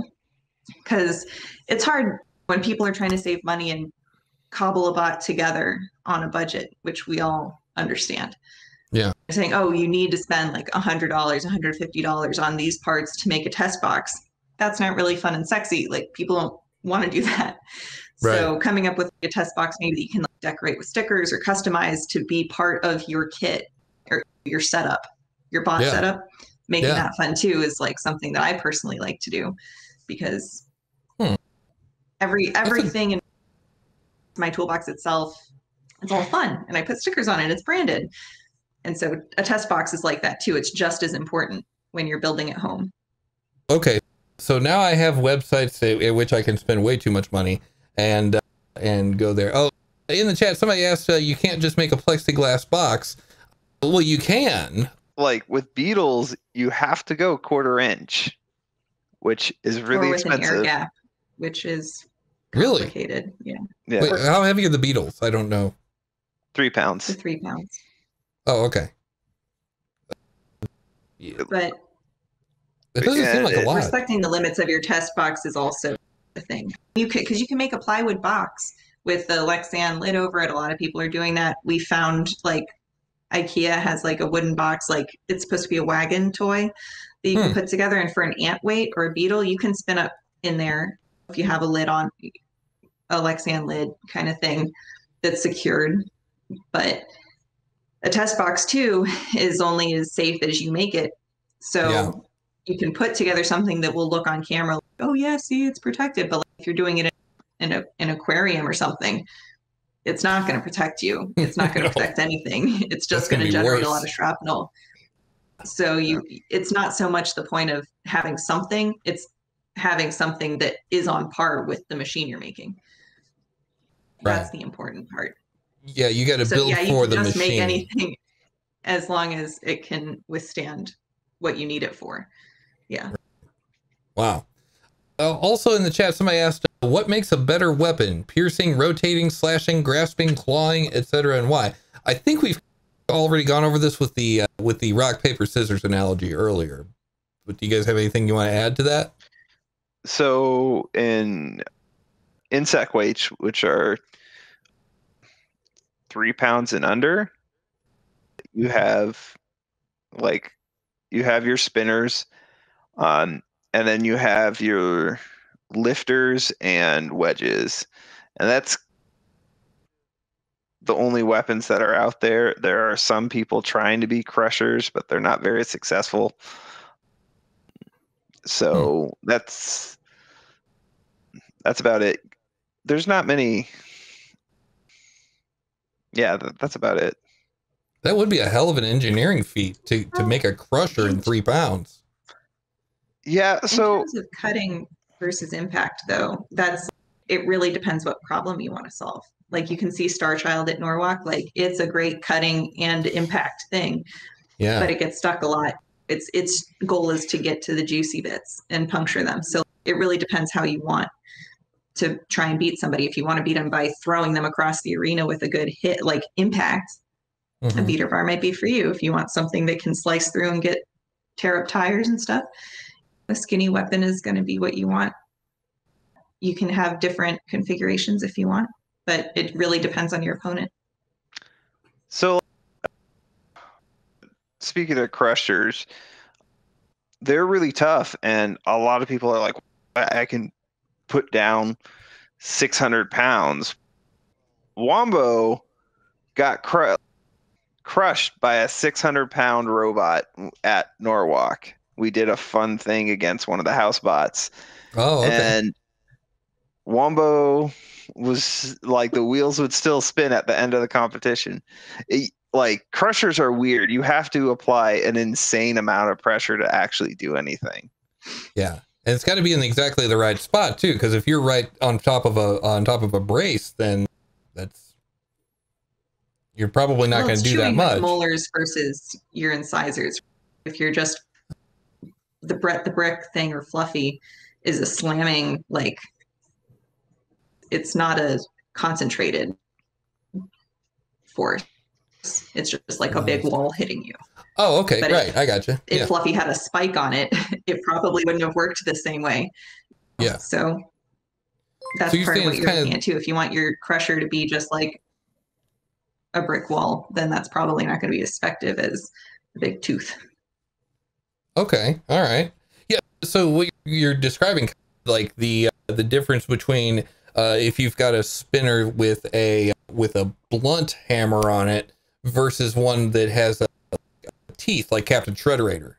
because it's hard when people are trying to save money and cobble a bot together on a budget, which we all understand. Yeah. They're saying, oh, you need to spend like one hundred dollars, one hundred fifty dollars on these parts to make a test box. That's not really fun and sexy. Like, people don't want to do that. Right. So coming up with a test box, maybe that you can like decorate with stickers or customize to be part of your kit or your setup, your bot yeah. setup. Making yeah. that fun too is like something that I personally like to do, because Every everything a, in my toolbox itself, it's all fun, and I put stickers on it. It's branded, and so a test box is like that too. It's just as important when you're building at home. Okay, so now I have websites at which I can spend way too much money and uh, and go there. Oh, in the chat, somebody asked, uh, you can't just make a plexiglass box. Well, you can. Like with beetles, you have to go quarter inch, which is really expensive. Or with an air gap. which is complicated. Really? Yeah. Yeah. Wait, how heavy are the beetles? I don't know. Three pounds. The three pounds. Oh, okay. Yeah. But it doesn't yeah, seem like it, a lot. Respecting the limits of your test box is also a thing. You could, because you can make a plywood box with the Lexan lid over it. A lot of people are doing that. We found, like, IKEA has like a wooden box, like it's supposed to be a wagon toy that you hmm. can put together. And for an ant weight or a beetle, you can spin up in there if you have a lid on, a Lexan lid kind of thing that's secured. But a test box too is only as safe as you make it. So yeah. you can put together something that will look on camera. Like, oh yeah, see, it's protected. But like, if you're doing it in, a, in a, an aquarium or something, it's not going to protect you. It's not going to no. protect anything. It's just going to generate worse. a lot of shrapnel. So you, it's not so much the point of having something, it's having something that is on par with the machine you're making. Right. That's the important part. Yeah, you got to so, build yeah, for the machine. You can just make anything as long as it can withstand what you need it for. Yeah. Right. Wow. Uh, also in the chat, somebody asked, what makes a better weapon? Piercing, rotating, slashing, grasping, clawing, et cetera, and why? I think we've already gone over this with the uh, with the rock paper scissors analogy earlier. But do you guys have anything you want to add to that? So in insect weights, which are three pounds and under, you have like you have your spinners, um, and then you have your lifters and wedges, and that's the only weapons that are out there. There are some people trying to be crushers, but they're not very successful. So hmm. that's that's about it. There's not many. Yeah, that's about it. That would be a hell of an engineering feat to to make a crusher in three pounds. Yeah. So in terms of cutting versus impact, though, that's it really depends what problem you want to solve. Like you can see Star Child at Norwalk, like it's a great cutting and impact thing, yeah, but it gets stuck a lot. It's its goal is to get to the juicy bits and puncture them. So it really depends how you want to try and beat somebody. If you want to beat them by throwing them across the arena with a good hit, like impact, mm-hmm. a beater bar might be for you. If you want something that can slice through and get tear up tires and stuff, a skinny weapon is going to be what you want. You can have different configurations if you want, but it really depends on your opponent. So speaking of crushers, they're really tough. And a lot of people are like, I can put down six hundred pounds. Wumbo got cr crushed by a six hundred pound robot at Norwalk. We did a fun thing against one of the house bots. Oh, okay. And Wumbo was like, the wheels would still spin at the end of the competition. It, like, crushers are weird. You have to apply an insane amount of pressure to actually do anything. Yeah. And it's got to be in exactly the right spot too. Cause if you're right on top of a, on top of a brace, then that's, you're probably not well, going to do that much. Molars versus your incisors. If you're just the Brett the Brick thing or Fluffy is a slamming, like, it's not a concentrated force. It's just like a big wall hitting you. Oh, okay, but right, if, I got you. If yeah. Fluffy had a spike on it, it probably wouldn't have worked the same way. Yeah. So that's so part of what you're looking at too. If you want your crusher to be just like a brick wall, then that's probably not going to be as effective as a big tooth. Okay. All right. Yeah. So what you're describing, like the uh, the difference between uh, if you've got a spinner with a with a blunt hammer on it versus one that has a, a teeth like Captain Shredderator.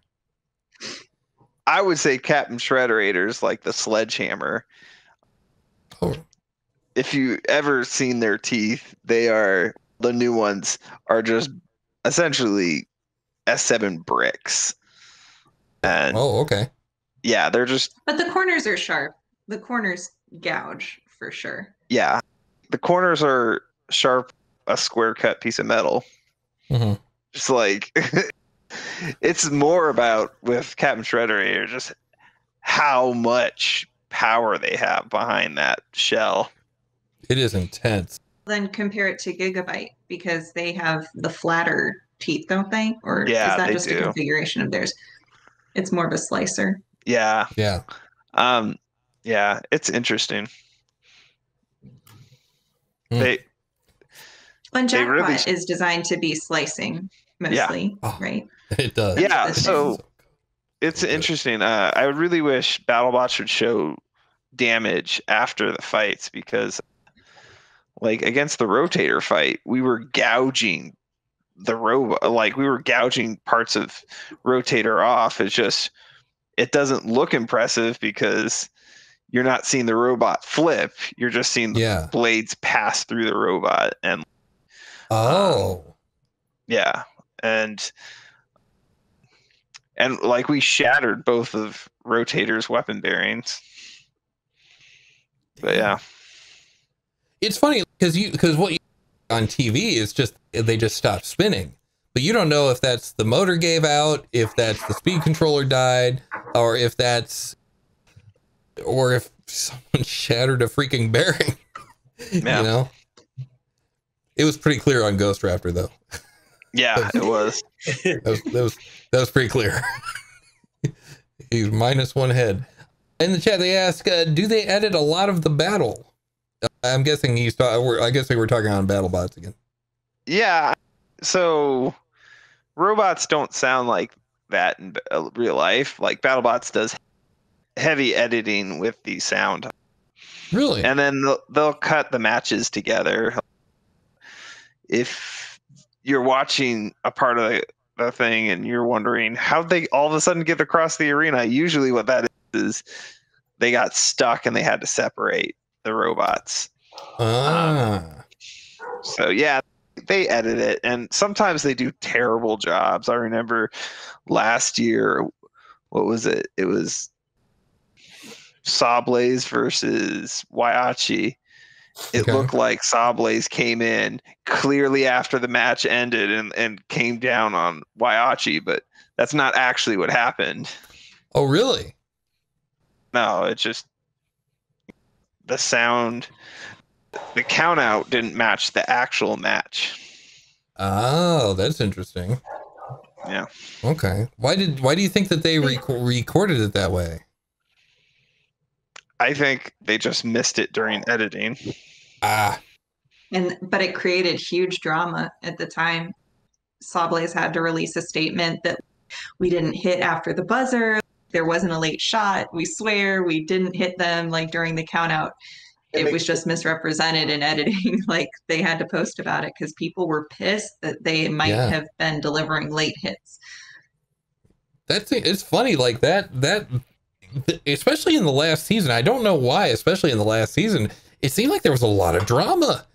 I would say Captain Shredderator is like the sledgehammer. Oh. If you ever seen their teeth, they are the new ones are just essentially S seven bricks. And oh, okay. Yeah, they're just... But the corners are sharp. The corners gouge, for sure. Yeah. The corners are sharp, a square-cut piece of metal. Mm-hmm. Just like... it's more about, with Captain Shredderator, just how much power they have behind that shell. It is intense. Then compare it to Gigabyte, because they have the flatter teeth, don't they? Or yeah, is that they just do. a configuration of theirs? It's more of a slicer. Yeah. Yeah. Um, yeah, it's interesting. Mm. They when Jackpot really... is designed to be slicing mostly, yeah. right? It does. That's yeah, so it's interesting. Uh, I really wish BattleBots would show damage after the fights, because like against the Rotator fight, we were gouging the robot, like we were gouging parts of Rotator off. It's just, it doesn't look impressive because you're not seeing the robot flip. You're just seeing the yeah. blades pass through the robot. And oh, um, yeah. And, and like we shattered both of Rotator's weapon bearings, but yeah. It's funny because you, because what you on T V is just, they just stop spinning, but you don't know if that's the motor gave out, if that's the speed controller died, or if that's, or if someone shattered a freaking bearing, yeah. you know, it was pretty clear on Ghost Raptor though. Yeah, it was. That was, that was, that was pretty clear. He's minus one head. In the chat, they ask, uh, do they edit a lot of the battle? I'm guessing you thought, I guess we were talking on BattleBots again. Yeah. So robots don't sound like that in real life. Like BattleBots does heavy editing with the sound. Really? And then they'll, they'll cut the matches together. If you're watching a part of the, the thing and you're wondering how'd they all of a sudden get across the arena, usually what that is, is they got stuck and they had to separate the robots. Ah. Um, so yeah, they edit it, and sometimes they do terrible jobs. I remember last year, what was it? It was Sawblaze versus Whyachi. It okay. looked like Sawblaze came in clearly after the match ended and, and came down on Whyachi, but that's not actually what happened. Oh, really? No, it's just the sound, the count out didn't match the actual match. Oh, that's interesting. Yeah. Okay. Why did, why do you think that they rec recorded it that way? I think they just missed it during editing. Ah. And, but it created huge drama at the time. Sawblaze had to release a statement that we didn't hit after the buzzer. There wasn't a late shot. We swear we didn't hit them like during the count out. It, it was just misrepresented in editing. Like they had to post about it because people were pissed that they might yeah. have been delivering late hits. That's it's funny like that, that, especially in the last season. I don't know why, especially in the last season, it seemed like there was a lot of drama.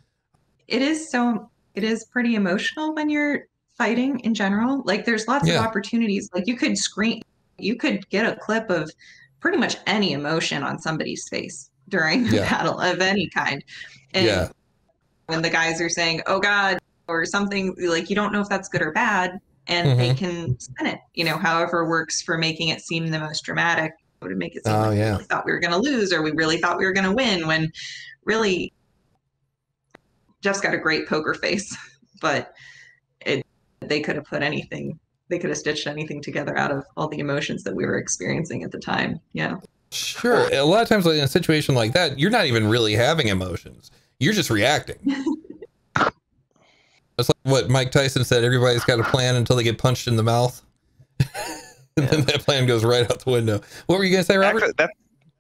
It is so, it is pretty emotional when you're fighting in general. Like there's lots yeah. of opportunities. Like you could screen, you could get a clip of pretty much any emotion on somebody's face during the yeah. battle of any kind. And yeah. when the guys are saying, oh God, or something, like you don't know if that's good or bad, and mm-hmm. they can spin it, you know, however works for making it seem the most dramatic, to make it seem oh, like yeah. we really thought we were going to lose, or we really thought we were going to win, when really Jeff's got a great poker face, but it, they could have put anything they could have stitched anything together out of all the emotions that we were experiencing at the time. Yeah. Sure. A lot of times in a situation like that, you're not even really having emotions. You're just reacting. It's like what Mike Tyson said, everybody's got a plan until they get punched in the mouth. And yeah. then that plan goes right out the window. What were you going to say, Robert? Actually, that,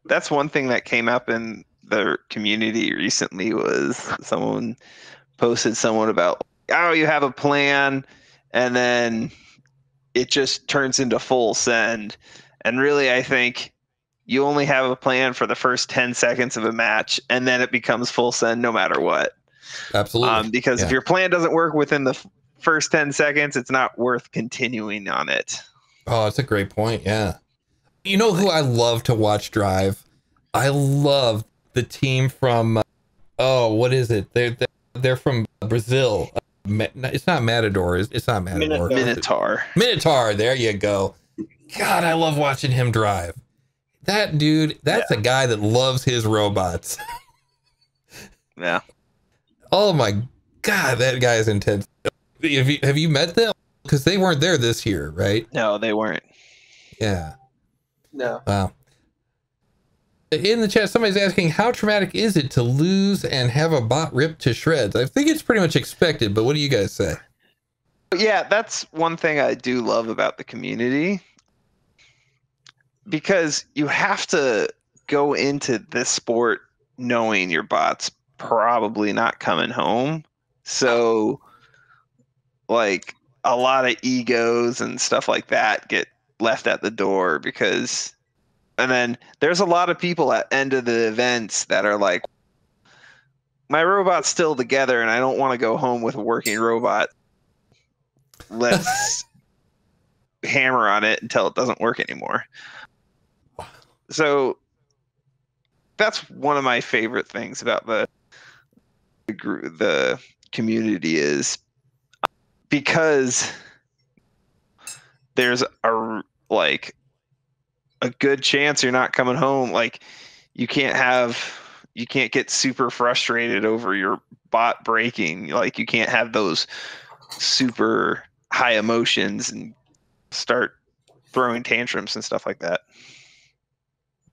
that's one thing that came up in the community recently was someone posted someone about, oh, you have a plan. And then it just turns into full send. And really, I think you only have a plan for the first ten seconds of a match, and then it becomes full send no matter what. Absolutely. Um, because yeah. if your plan doesn't work within the first ten seconds, it's not worth continuing on it. Oh, that's a great point. Yeah. You know who I love to watch drive? I love the team from, uh, oh, what is it? They're, they're, they're from Brazil. It's not Matador. It's not Matador. Minotaur. Minotaur. There you go. God, I love watching him drive. That dude, that's yeah. a guy that loves his robots. Yeah. Oh my God, that guy is intense. Have you, have you met them? Because they weren't there this year, right? No, they weren't. Yeah. No. Wow. In the chat, somebody's asking, how traumatic is it to lose and have a bot ripped to shreds? I think it's pretty much expected, but what do you guys say? Yeah, that's one thing I do love about the community. Because you have to go into this sport knowing your bot's probably not coming home. So, like, a lot of egos and stuff like that get left at the door because... And then there's a lot of people at end of the events that are like, my robot's still together and I don't want to go home with a working robot. Let's hammer on it until it doesn't work anymore. So that's one of my favorite things about the the, group, the community is because there's a like... a good chance you're not coming home. Like you can't have, you can't get super frustrated over your bot breaking. Like you can't have those super high emotions and start throwing tantrums and stuff like that.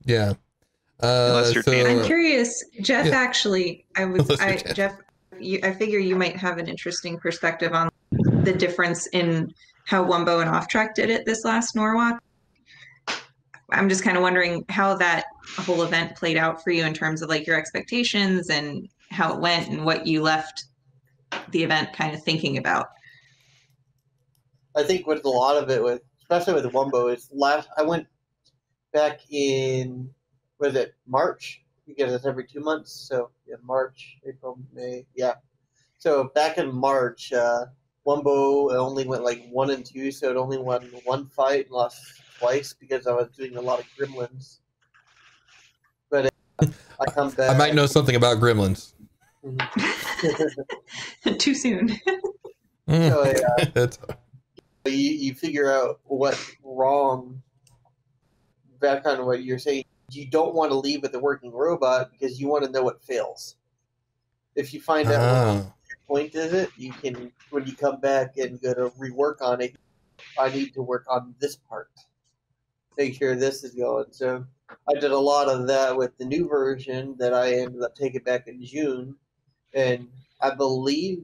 Yeah. Uh, Unless you're so, I'm curious, Jeff, yeah. actually, I was, I, Jeff, Jeff you, I figure you might have an interesting perspective on the difference in how Wumbo and Off Track did it this last Norwalk. I'm just kind of wondering how that whole event played out for you in terms of like your expectations and how it went and what you left the event kind of thinking about. I think with a lot of it, with especially with Wumbo, is last I went back in was it March because it's every two months, so yeah, March, April, May, yeah. So back in March, uh, Wumbo only went like one and two, so it only won one fight and lost. Twice because I was doing a lot of gremlins, but uh, I come back. I might know something about gremlins. Mm-hmm. Too soon. So, yeah, That's... You, you figure out what's wrong. Back on what you're saying, you don't want to leave with a working robot because you want to know what fails. If you find out ah. what point is it, you can when you come back and go to rework on it. I need to work on this part. Make sure this is going. So I did a lot of that with the new version that I ended up taking back in June, and I believe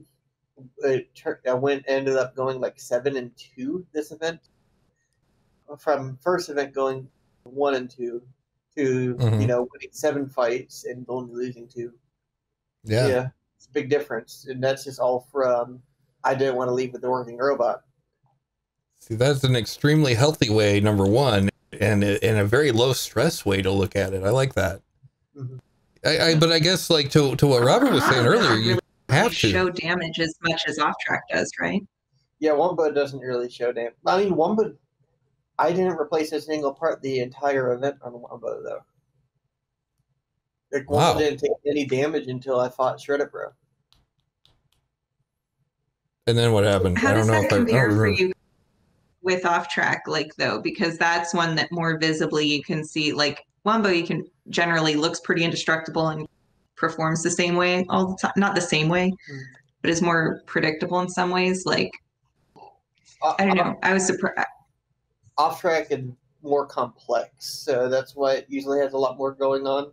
it turned, I went ended up going like seven and two this event. From first event going one and two to mm-hmm. you know winning seven fights and only losing two. Yeah, yeah, it's a big difference, and that's just all from I didn't want to leave with the working robot. See, that's an extremely healthy way, number one, and in a very low stress way to look at it. I like that. Mm-hmm. I, I, but I guess, like to to what Robert was saying earlier, you have to show damage as much as Off Track does, right? Yeah, Wumbo doesn't really show damage. I mean, Wumbo. I didn't replace a single part the entire event on Wumbo though. Like, Wumbo wow. didn't take any damage until I fought Shredderator. And then what happened? How I don't does know that if compare I, I don't for you? With Off Track, like though, because that's one that more visibly you can see, like Wumbo, you can generally looks pretty indestructible and performs the same way all the time, not the same way, but is more predictable in some ways. Like, uh, I don't know, uh, I was surprised. Off Track and more complex. So that's why it usually has a lot more going on.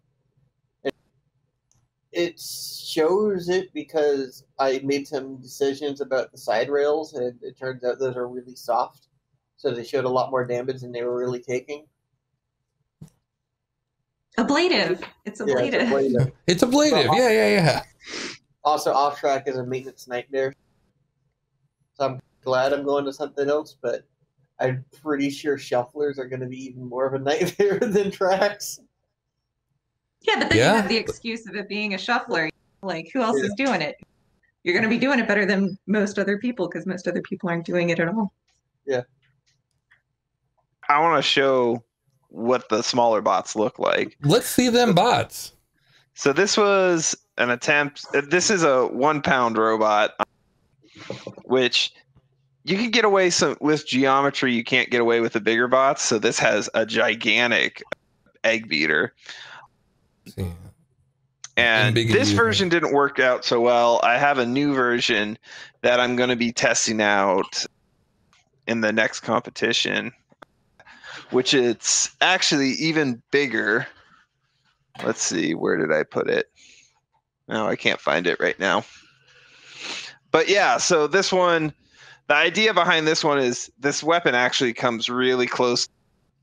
And it shows it because I made some decisions about the side rails and it turns out those are really soft. So they showed a lot more damage than they were really taking. Ablative. It's ablative. Yeah, it's ablative. It's ablative. So yeah, yeah, yeah. Also, Off Track is a maintenance nightmare. So I'm glad I'm going to something else, but I'm pretty sure shufflers are going to be even more of a nightmare than tracks. Yeah, but then yeah. you have the excuse of it being a shuffler. Like, who else yeah. is doing it? You're going to be doing it better than most other people because most other people aren't doing it at all. Yeah. I want to show what the smaller bots look like. Let's see them bots. So this was an attempt. This is a one pound robot, which you can get away some with geometry. You can't get away with the bigger bots. So this has a gigantic egg beater. Yeah. And this version didn't work out so well. I have a new version that I'm going to be testing out in the next competition, which it's actually even bigger. Let's see, where did I put it? No, I can't find it right now. But yeah, so this one, the idea behind this one is this weapon actually comes really close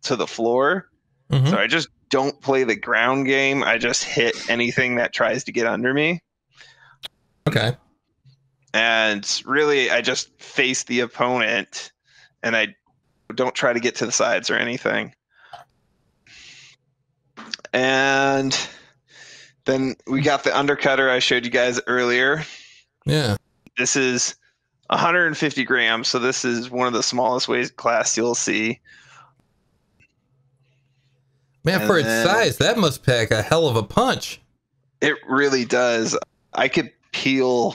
to the floor. Mm-hmm. So I just don't play the ground game. I just hit anything that tries to get under me. Okay. And really, I just face the opponent, and I don't try to get to the sides or anything. And then we got the undercutter I showed you guys earlier. Yeah. This is one hundred fifty grams, so this is one of the smallest weight class you'll see. Man, and for its size, that must pack a hell of a punch. It really does. I could peel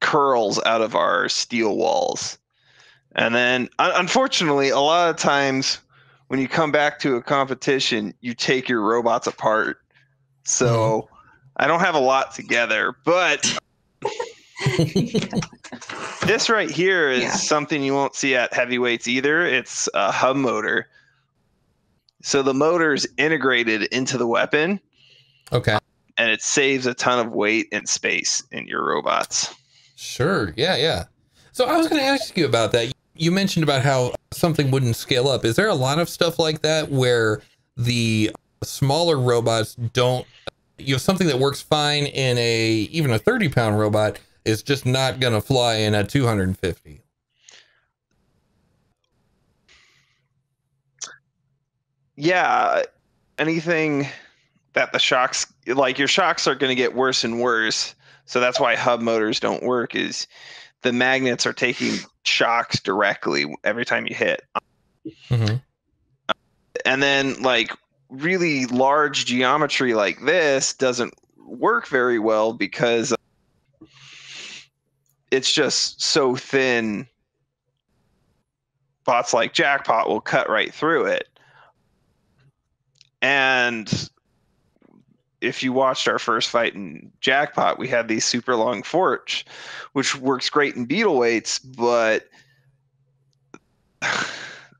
curls out of our steel walls. And then, unfortunately, a lot of times when you come back to a competition, you take your robots apart. So mm. I don't have a lot together, but this right here is yeah. something you won't see at heavyweights either. It's a hub motor. So the motor is integrated into the weapon. Okay. And it saves a ton of weight and space in your robots. Sure. Yeah, yeah. So I was going to ask you about that. You mentioned about how something wouldn't scale up. Is there a lot of stuff like that where the smaller robots don't, you know, something that works fine in a, even a thirty pound robot is just not going to fly in a two hundred fifty? Yeah, anything that the shocks, like your shocks are going to get worse and worse. So that's why hub motors don't work, is the magnets are taking shocks directly every time you hit. Mm-hmm. And then like really large geometry like this doesn't work very well because it's just so thin. Bots like Jackpot will cut right through it. And if you watched our first fight in Jackpot, we had these super long forks, which works great in beetle weights, but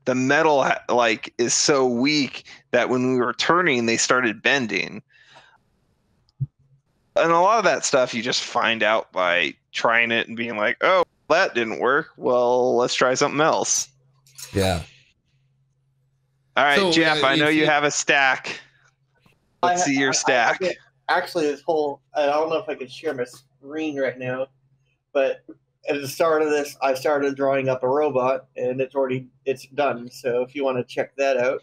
the metal like is so weak that when we were turning, they started bending. And a lot of that stuff you just find out by trying it and being like, oh, that didn't work. Well, let's try something else. Yeah. All right, so, Jeff, uh, I know you, you have a stack. Let's I, see your stack. I, I, I actually, this whole, I don't know if I can share my screen right now, but at the start of this, I started drawing up a robot, and it's already, it's done. So if you want to check that out.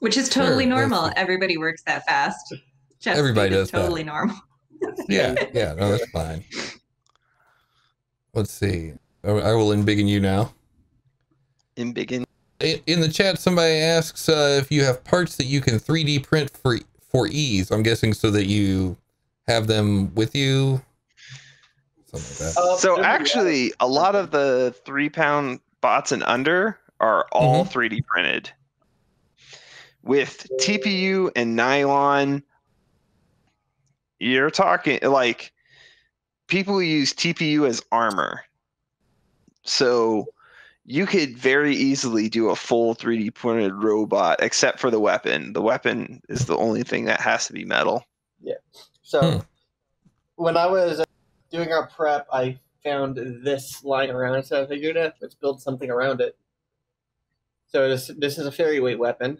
Which is totally sure, normal. Everybody works that fast. Just Everybody does totally that. normal. Yeah, yeah, no, that's fine. Let's see. I, I will embiggen you now. Embiggen. In the chat, somebody asks uh, if you have parts that you can three D print for for ease. I'm guessing so that you have them with you. Something like that. Uh, so actually, a lot of the three pound bots and under are all mm-hmm. three D printed with T P U and nylon. You're talking like people use T P U as armor, so you could very easily do a full three D printed robot, except for the weapon. The weapon is the only thing that has to be metal. Yeah. So hmm. when I was doing our prep, I found this lying around. So I figured, eh, let's build something around it. So this this is a fairy weight weapon.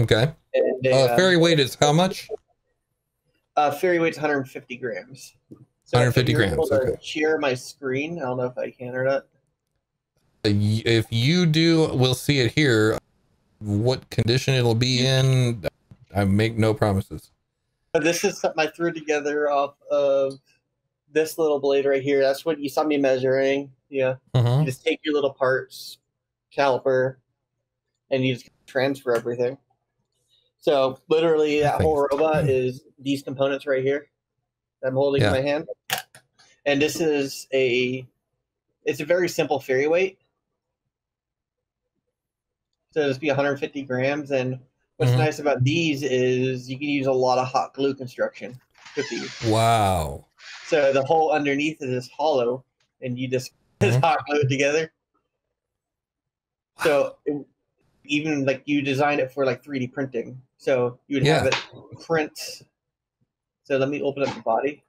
Okay. And, uh, uh, fairy weight is how much? Uh, fairy weight's one hundred fifty grams. So one hundred fifty grams. Okay. Share my screen. I don't know if I can or not. If you do, we'll see it here. What condition it'll be in, I make no promises. This is something I threw together off of this little blade right here. That's what you saw me measuring. Yeah. Uh-huh. You just take your little parts, caliper, and you just transfer everything. So literally that whole robot is these components right here that I'm holding yeah. in my hand. And this is a, it's a very simple fairy weight. So it'll just be one hundred fifty grams. And what's mm-hmm. nice about these is you can use a lot of hot glue construction with these. Wow. So the hole underneath is this hollow, and you just mm-hmm. hot glue it together. Wow. So it, even like you design it for like three D printing. So you would yeah. have it print. So let me open up the body.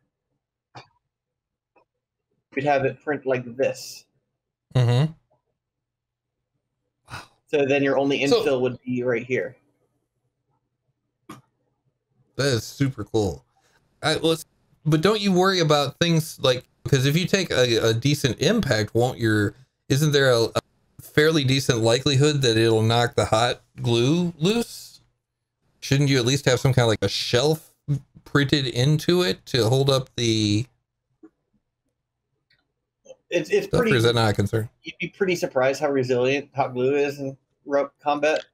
You'd have it print like this. Mm-hmm. Wow. So then your only infill so, would be right here. That is super cool. I, let's, but don't you worry about things like, because if you take a, a decent impact, won't your, isn't there a, a fairly decent likelihood that it'll knock the hot glue loose? Shouldn't you at least have some kind of like a shelf printed into it to hold up the... It's, it's pretty, or is that not a concern? You'd be pretty surprised how resilient hot glue is in rope combat.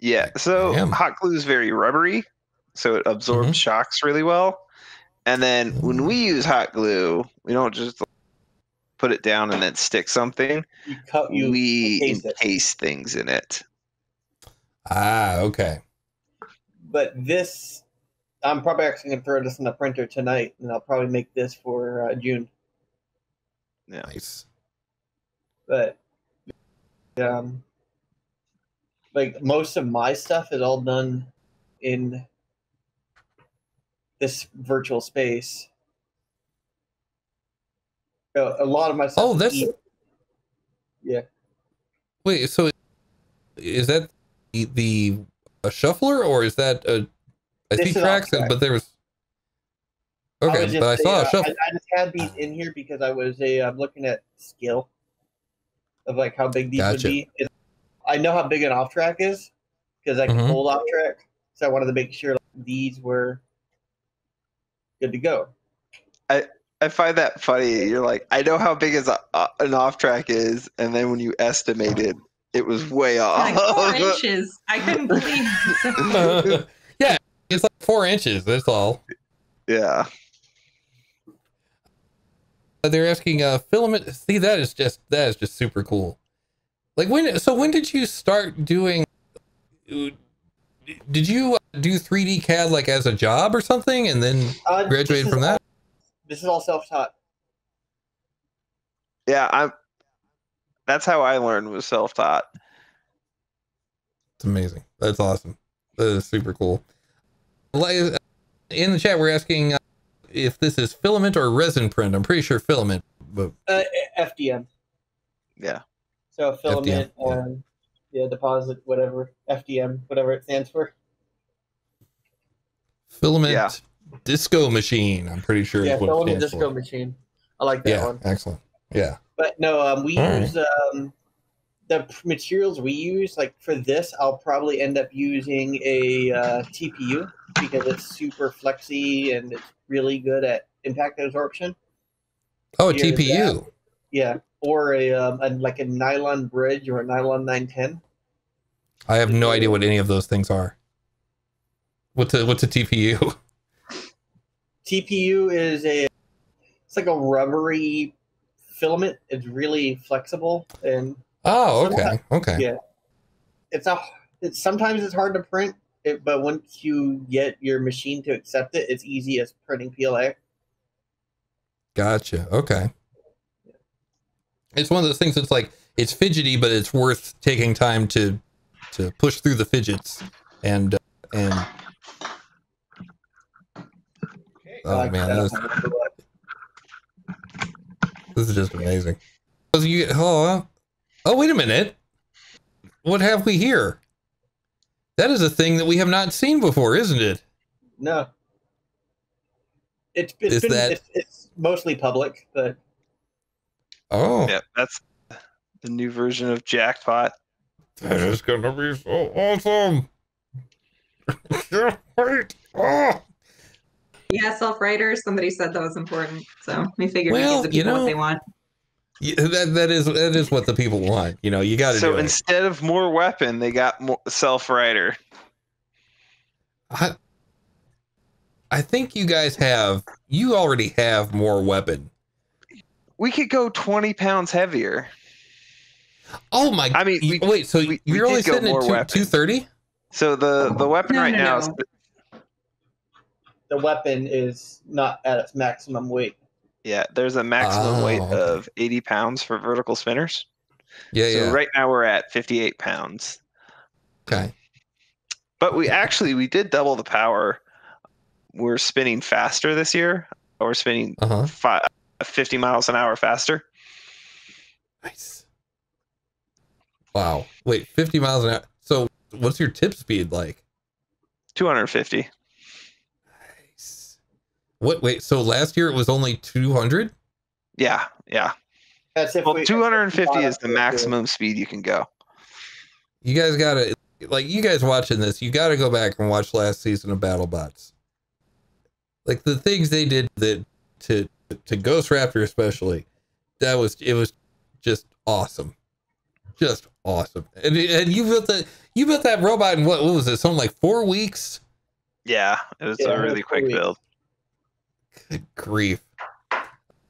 Yeah, so Damn. hot glue is very rubbery, so it absorbs mm-hmm. shocks really well. And then when we use hot glue, we don't just put it down and then stick something. You cut, you we encase, encase things in it. Ah, okay. But this, I'm probably actually going to throw this in the printer tonight, and I'll probably make this for uh, June. Yeah. Nice. But um like most of my stuff is all done in this virtual space. So a lot of my stuff. Oh, that's yeah. Wait, so is that the, the a shuffler, or is that a I see tracks and, but there was Okay, I just, but I saw uh, a shuffle. I, I just had these in here because I was a, I'm looking at scale of like how big these gotcha. would be. It's, I know how big an off track is because I can mm-hmm. hold off track. So I wanted to make sure like, these were good to go. I, I find that funny. You're like, I know how big is a, uh, an off track is. And then when you estimated, it was way off. Like four inches. I couldn't believe it. uh, yeah, it's like four inches. That's all. Yeah. They're asking uh filament. See, that is just that is just super cool. Like when so when did you start doing did you do three D C A D like as a job or something and then uh, graduated from that? All, this is all self-taught. Yeah, I'm that's how I learned, was self-taught. It's amazing. That's awesome. That is super cool. Like in the chat we're asking uh, if this is filament or resin print. I'm pretty sure filament, but uh, F D M. Yeah. So filament F D M, yeah. and yeah, deposit, whatever, F D M, whatever it stands for. Filament yeah. disco machine. I'm pretty sure. Yeah, is what filament it disco for. machine. I like that yeah, one. Excellent. Yeah. But no, um, we All use right. um, the materials we use. Like for this, I'll probably end up using a uh, T P U because it's super flexy and it's really good at impact absorption. Oh, a T P U. Yeah, or a, um, a like a nylon bridge or a nylon nine ten. I have no idea what any of those things are. What's a what's a T P U? T P U is a it's like a rubbery filament. It's really flexible and oh, okay, okay. Yeah, it's a it's sometimes it's hard to print. It, but once you get your machine to accept it, it's easy as printing P L A. Gotcha. Okay. Yeah. It's one of those things that's like, it's fidgety, but it's worth taking time to to push through the fidgets. And, uh, and okay. oh like man, that is, this is just amazing. You, oh, oh, wait a minute. What have we here? That is a thing that we have not seen before, isn't it? No. It's, it's, been, that... it's, it's mostly public, but... Oh. Yeah, that's the new version of Jackpot. That is going to be so awesome. oh. Yeah, self-writer. Somebody said that was important, so we figured well, we give the people you know, what they want. Yeah, that that is that is what the people want. You know, you got to. So do it. Instead of more weapon, they got more self-writer. I, I think you guys have. You already have more weapon. We could go twenty pounds heavier. Oh my! I mean, we, wait. So we, you're we only sitting at two thirty. So the the weapon no, right no, now. No. Is the weapon is not at its maximum weight. Yeah, there's a maximum oh. weight of eighty pounds for vertical spinners. Yeah, so yeah. right now we're at fifty-eight pounds. Okay. But we actually we did double the power. We're spinning faster this year. We're spinning uh-huh. five, fifty miles an hour faster. Nice. Wow. Wait, fifty miles an hour. So what's your tip speed like? two hundred fifty. Nice. What? Wait, so last year it was only two hundred? Yeah, yeah. That's if well, we, two hundred fifty is the maximum speed you can go. You guys got to, like, you guys watching this, you got to go back and watch last season of BattleBots. Like, the things they did that to to Ghost Raptor especially, that was, it was just awesome. Just awesome. And and you built that you built that robot in what, what was it? Something like four weeks? Yeah, it was yeah, a really was quick weeks. build. Good grief.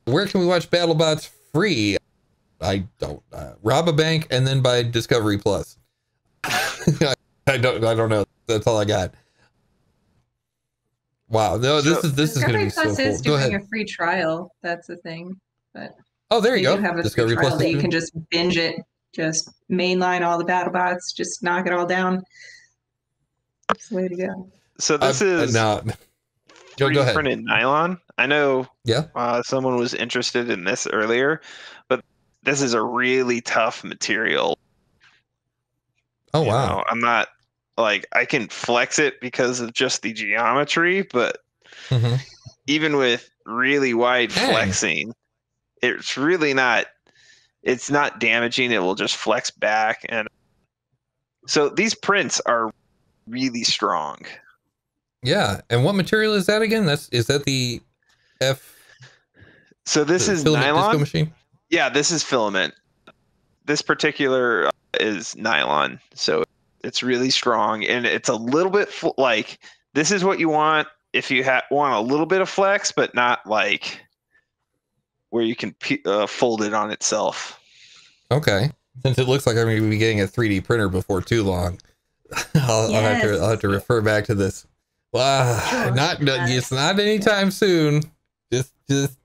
Where can we watch BattleBots free? I don't uh, rob a bank and then buy Discovery Plus. I, I don't I don't know. That's all I got. Wow, no, this so, is this Discovery is going to be so cool. Discovery Plus is doing ahead. a free trial. That's the thing. But oh, there you go. Have a Discovery free trial Plus. That you can just binge it. Just mainline all the BattleBots. Just knock it all down. That's the way to go. So this I've, is uh, no. Joe, go ahead. Printed nylon. I know. Yeah. Uh, someone was interested in this earlier, but this is a really tough material. Oh you wow! Know, I'm not. Like I can flex it because of just the geometry, but mm-hmm. even with really wide Dang. flexing, it's really not, it's not damaging. It will just flex back. And so these prints are really strong. Yeah. And what material is that again? That's, is that the F? So this is nylon. Machine? Yeah, this is filament. This particular is nylon. So it's really strong, and it's a little bit like this is what you want if you ha want a little bit of flex, but not like where you can p uh, fold it on itself. Okay, since it looks like I'm going to be getting a three D printer before too long, I'll, yes. I'll, have to, I'll have to refer back to this. Wow, sure. not yes. it's not anytime soon. Just, just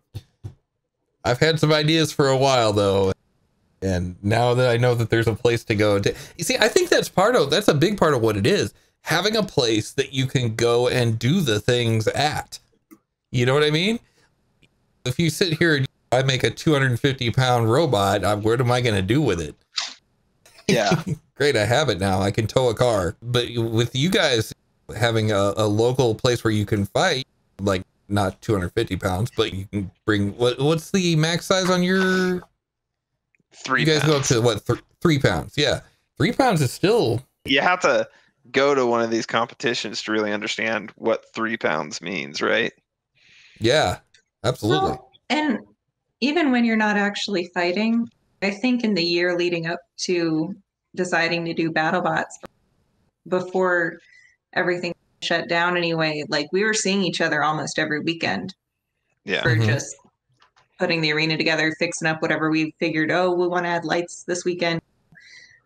I've had some ideas for a while though. And now that I know that there's a place to go to, you see, I think that's part of, that's a big part of what it is. Having a place that you can go and do the things at, you know what I mean? If you sit here and I make a two hundred fifty pound robot, I'm, what am I going to do with it? Yeah. Great. I have it now. I can tow a car, but with you guys having a, a local place where you can fight, like not two hundred fifty pounds, but you can bring what, what's the max size on your Three you guys pounds. go up to what th three pounds? Yeah, three pounds is still. You have to go to one of these competitions to really understand what three pounds means, right? Yeah, absolutely. Well, and even when you're not actually fighting, I think in the year leading up to deciding to do BattleBots, before everything shut down, anyway, like we were seeing each other almost every weekend. Yeah. For mm-hmm. just. putting the arena together, fixing up whatever we figured, oh, we want to add lights this weekend,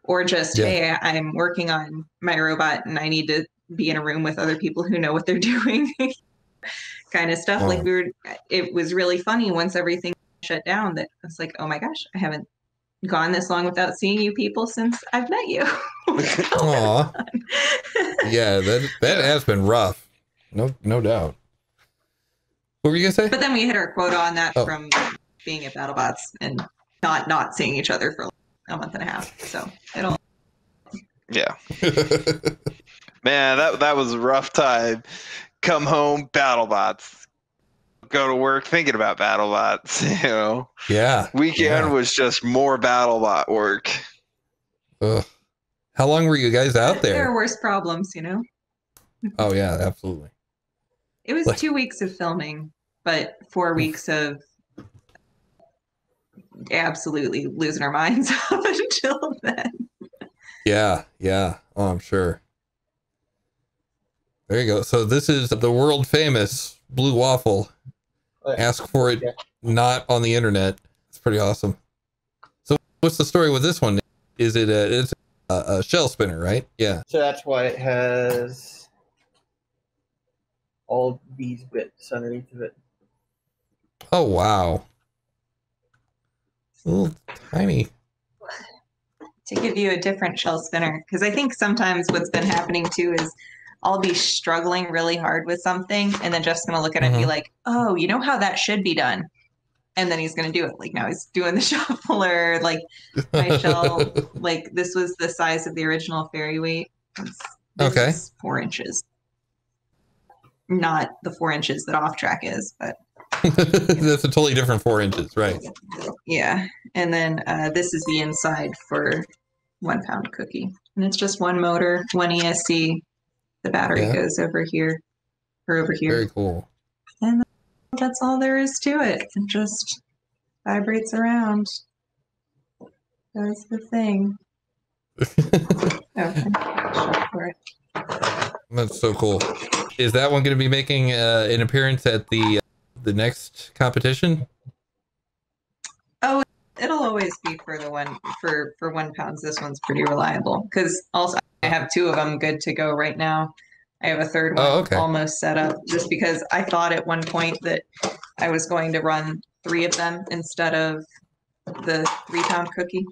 or just, yeah. hey, I'm working on my robot and I need to be in a room with other people who know what they're doing kind of stuff. Oh. Like we were, it was really funny once everything shut down that it's like, oh my gosh, I haven't gone this long without seeing you people since I've met you. Aw. Yeah, that, that has been rough. No, no doubt. What were you gonna say? But then we hit our quota on that oh. from being at BattleBots and not not seeing each other for a month and a half. So it'll. Yeah. Man, that that was a rough time. Come home, BattleBots. Go to work thinking about BattleBots. You know. Yeah. Weekend yeah. was just more BattleBot work. Ugh. How long were you guys out there? There are worse problems, you know. Oh yeah, absolutely. It was two weeks of filming, but four weeks of absolutely losing our minds up until then. Yeah, yeah. Oh, I'm sure. There you go. So this is the world famous Blue Waffle. Ask for it, not on the internet. It's pretty awesome. So what's the story with this one? is it a, it's a, a shell spinner, right? Yeah. So that's why it has all these bits underneath of it. Oh, wow. A little tiny. To give you a different shell spinner, because I think sometimes what's been happening too is I'll be struggling really hard with something and then Jeff's going to look at it mm-hmm. and be like, oh, you know how that should be done. And then he's going to do it. Like now he's doing the shuffler, like my shell, like this was the size of the original fairy weight. Okay. Four inches. Not the four inches that Off Track is, but. That's a totally different four inches, right? Yeah. And then uh, this is the inside for one pound cookie. And it's just one motor, one E S C. The battery yeah. goes over here or over here. Very cool. And that's all there is to it. It just vibrates around. That's the thing. Okay. That's so cool. Is that one going to be making uh, an appearance at the the next competition? Oh, it'll always be for the one for for one pounds. This one's pretty reliable because also I have two of them good to go right now. I have a third one oh, okay. almost set up just because I thought at one point that I was going to run three of them instead of the three pound cookie.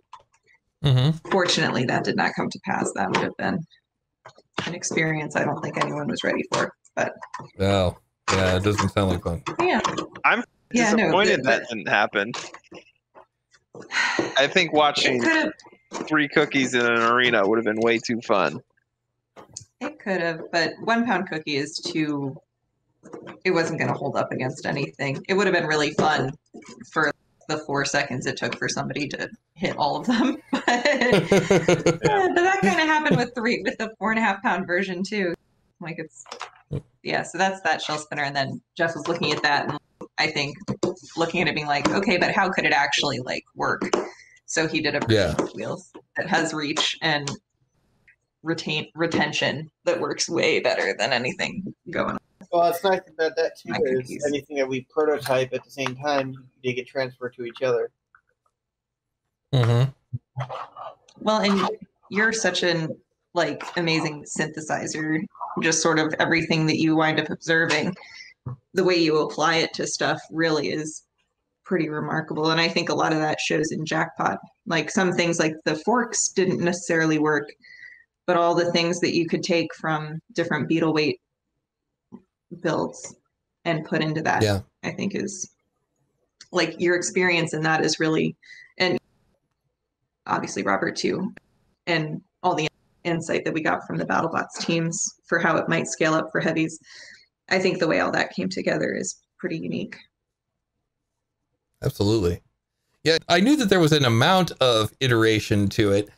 Mm-hmm. Fortunately, that did not come to pass. That would have been an experience I don't think anyone was ready for. But oh. Yeah, it doesn't sound like fun. Yeah, I'm yeah, disappointed no, that but... didn't happen. I think watching three cookies in an arena would have been way too fun. It could have, but one pound cookie is too. It wasn't going to hold up against anything. It would have been really fun for the four seconds it took for somebody to hit all of them, but, yeah. but that kind of happened with three with the four and a half pound version too. Like it's. Yeah, so that's that shell spinner. And then Jeff was looking at that and I think looking at it being like, okay, but how could it actually like work? So he did a yeah. wheel that has reach and retain retention that works way better than anything going on. Well, it's nice about that too is use. Anything that we prototype at the same time, they get transferred to each other. Mm-hmm. Well, and you're such an like amazing synthesizer, just sort of everything that you wind up observing, the way you apply it to stuff really is pretty remarkable. And I think a lot of that shows in Jackpot. Like some things like the forks didn't necessarily work, but all the things that you could take from different beetle weight builds and put into that, yeah. I think is like your experience in that is really, and obviously Robert too, and all the insight that we got from the BattleBots teams for how it might scale up for heavies. I think the way all that came together is pretty unique. Absolutely. Yeah, I knew that there was an amount of iteration to it,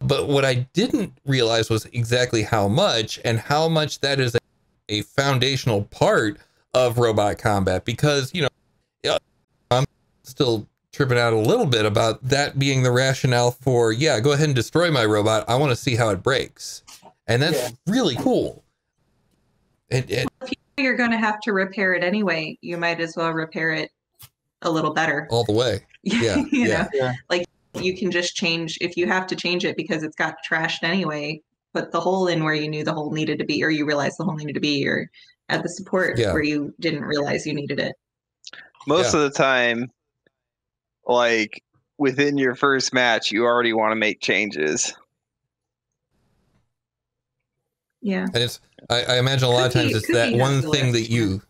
but what I didn't realize was exactly how much and how much that is a, a foundational part of robot combat, because, you know, I'm still tripping out a little bit about that being the rationale for, yeah, go ahead and destroy my robot. I want to see how it breaks. And that's yeah. really cool. And, and well, if you're going to have to repair it anyway, you might as well repair it a little better. All the way. Yeah. you yeah. know, yeah. like you can just change, if you have to change it because it's got trashed anyway, put the hole in where you knew the hole needed to be, or you realized the hole needed to be, or add the support yeah. where you didn't realize you needed it. Most yeah. of the time, like within your first match, you already want to make changes. Yeah. And it's, I, I imagine a lot Cookie, of times it's Cookie that one thing list. that you,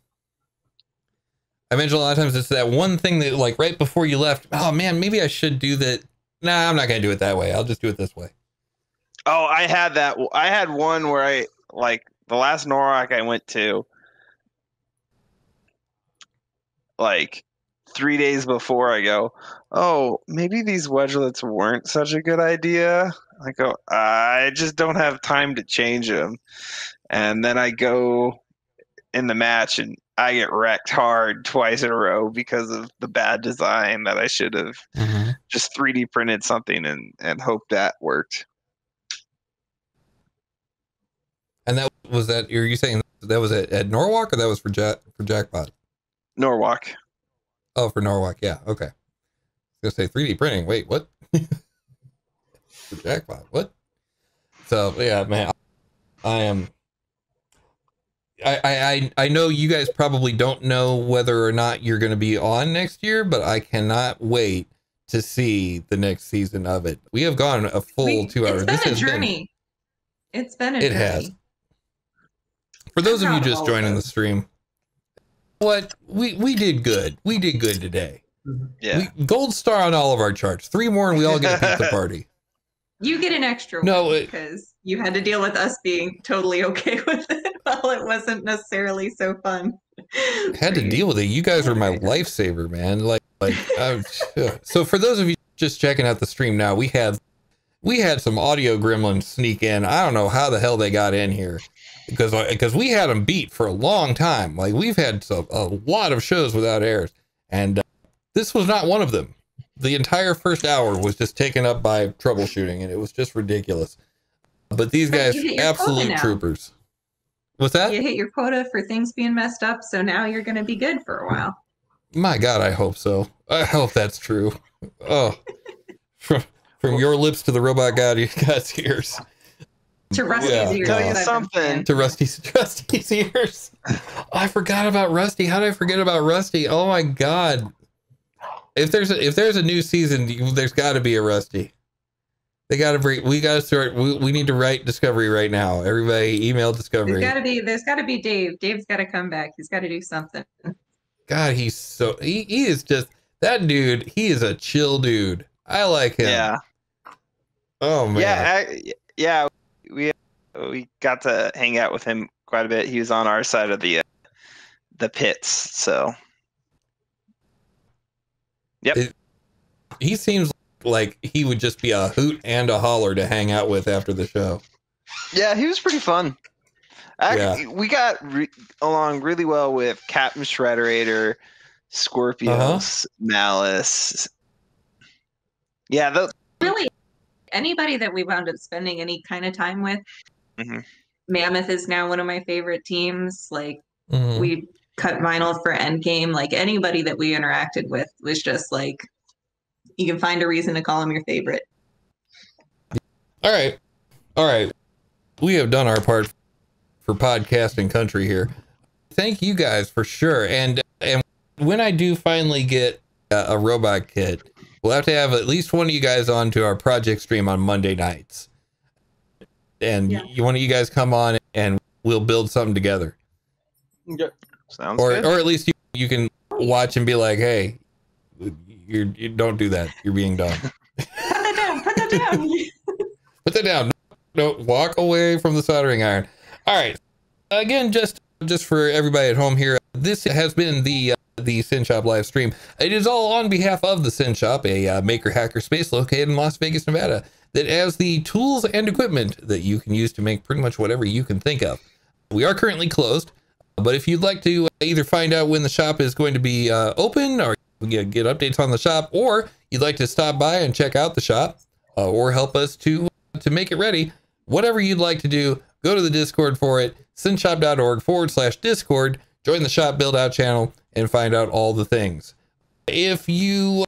I imagine a lot of times it's that one thing that like right before you left, oh man, maybe I should do that. Nah, I'm not going to do it that way. I'll just do it this way. Oh, I had that. I had one where I, like the last Norwalk I went to, like, three days before I go, oh, maybe these wedgelets weren't such a good idea. I go, I just don't have time to change them. And then I go in the match and I get wrecked hard twice in a row because of the bad design that I should have mm-hmm. just three D printed something and, and hoped that worked. And that was that, are you saying that was at, at Norwalk, or that was for, ja for Jackpot? Norwalk. Oh, for Norwalk, yeah, okay. I was gonna say three D printing. Wait, what? for Jackpot. What? So yeah, man, I am. I, I I know you guys probably don't know whether or not you're going to be on next year, but I cannot wait to see the next season of it. We have gone a full we, two hours. It's been this a has journey. Been, it's been a it journey. It has. For those I'm of you just joining the stream, what we we did good. We did good today. Yeah. We, gold star on all of our charts. Three more, and we all get a pizza party. You get an extra one no, it, because you had to deal with us being totally okay with it while it wasn't necessarily so fun. Had to deal with it. You guys were my lifesaver, man. Like, like. I'm, so for those of you just checking out the stream now, we have we had some audio gremlins sneak in. I don't know how the hell they got in here, because because we had them beat for a long time. Like we've had some, a lot of shows without airs, and uh, this was not one of them. The entire first hour was just taken up by troubleshooting, and it was just ridiculous. But these guys, absolute troopers. What's that? You hit your quota for things being messed up, so now you're going to be good for a while. My God, I hope so. I hope that's true. Oh, from from your lips to the robot god, you guys' ears. To Rusty's yeah. ears. Tell you something. To Rusty's, Rusty's ears. I forgot about Rusty. How did I forget about Rusty? Oh my God. If there's a, if there's a new season, there's got to be a Rusty. They got to bring. We got to start. We, we need to write Discovery right now. Everybody, email Discovery. There's got to be. There's got to be Dave. Dave's got to come back. He's got to do something. God, he's so. He, he is just that dude. He is a chill dude. I like him. Yeah. Oh man. Yeah, I, yeah. We we got to hang out with him quite a bit. He was on our side of the uh, the pits, so. Yep. It, he seems like he would just be a hoot and a holler to hang out with after the show. Yeah, he was pretty fun. I, yeah. We got re along really well with Captain Shredderator, Scorpios, uh-huh. Malice. Yeah, the really anybody that we wound up spending any kind of time with. Mm-hmm. Mammoth is now one of my favorite teams. Like mm-hmm. we. Cut vinyl for Endgame. Like anybody that we interacted with was just like, you can find a reason to call them your favorite. All right. All right. We have done our part for podcasting country here. Thank you guys for sure. And, and when I do finally get a, a robot kit, we'll have to have at least one of you guys on to our project stream on Monday nights. And yeah. you, one of you guys come on and we'll build something together. Yeah. Sounds or, good. Or at least you, you can watch and be like, hey, you're, you don't do that. You're being dumb. Put that down. Put that down. Put that down. No, walk away from the soldering iron. All right. Again, just just for everybody at home here, this has been the uh, the SYN Shop live stream. It is all on behalf of the SYN Shop, a uh, maker hacker space located in Las Vegas, Nevada, that has the tools and equipment that you can use to make pretty much whatever you can think of. We are currently closed. But if you'd like to either find out when the shop is going to be uh, open or get, get updates on the shop, or you'd like to stop by and check out the shop uh, or help us to to make it ready, whatever you'd like to do, go to the Discord for it, synshop.org forward slash Discord, join the shop build out channel and find out all the things. If you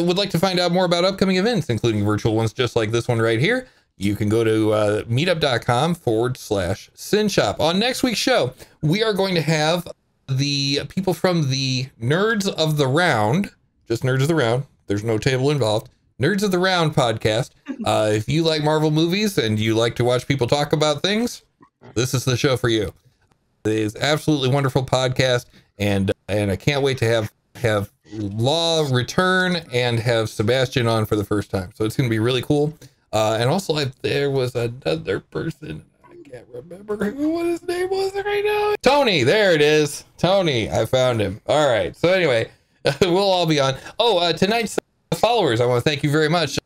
would like to find out more about upcoming events, including virtual ones just like this one right here, you can go to uh, meetup.com forward slash SYN Shop. On next week's show, we are going to have the people from the Nerds of the Round, just Nerds of the Round. There's no table involved. Nerds of the Round podcast. Uh, if you like Marvel movies and you like to watch people talk about things, this is the show for you. It is absolutely wonderful podcast, and and I can't wait to have have Law return and have Sebastian on for the first time. So it's going to be really cool. Uh, and also, I, there was another person. I can't remember who, what his name was right now. Tony, there it is. Tony, I found him. All right. So anyway, we'll all be on. Oh, uh, tonight's followers, I want to thank you very much.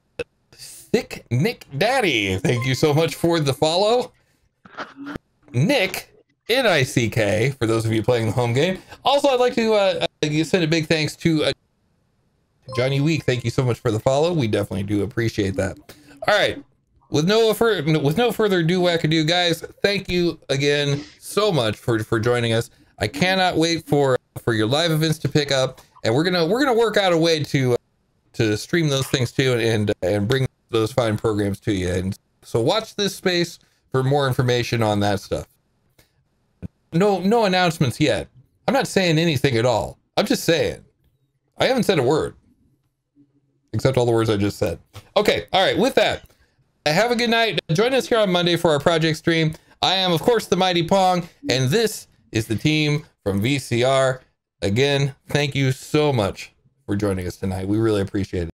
Thick Nick Daddy, thank you so much for the follow. Nick, N I C K, for those of you playing the home game. Also, I'd like to uh, send a big thanks to uh, Johnny Week. Thank you so much for the follow. We definitely do appreciate that. All right, with no further with no further ado, wackadoo, guys. Thank you again so much for for joining us. I cannot wait for for your live events to pick up, and we're gonna we're gonna work out a way to uh, to stream those things too, and and, and bring those fine programs to you. And so watch this space for more information on that stuff. No, no announcements yet. I'm not saying anything at all. I'm just saying. I haven't said a word. Except all the words I just said. Okay, all right, with that, have a good night. Join us here on Monday for our project stream. I am, of course, the Mighty Pong, and this is the team from V C R. Again, thank you so much for joining us tonight. We really appreciate it.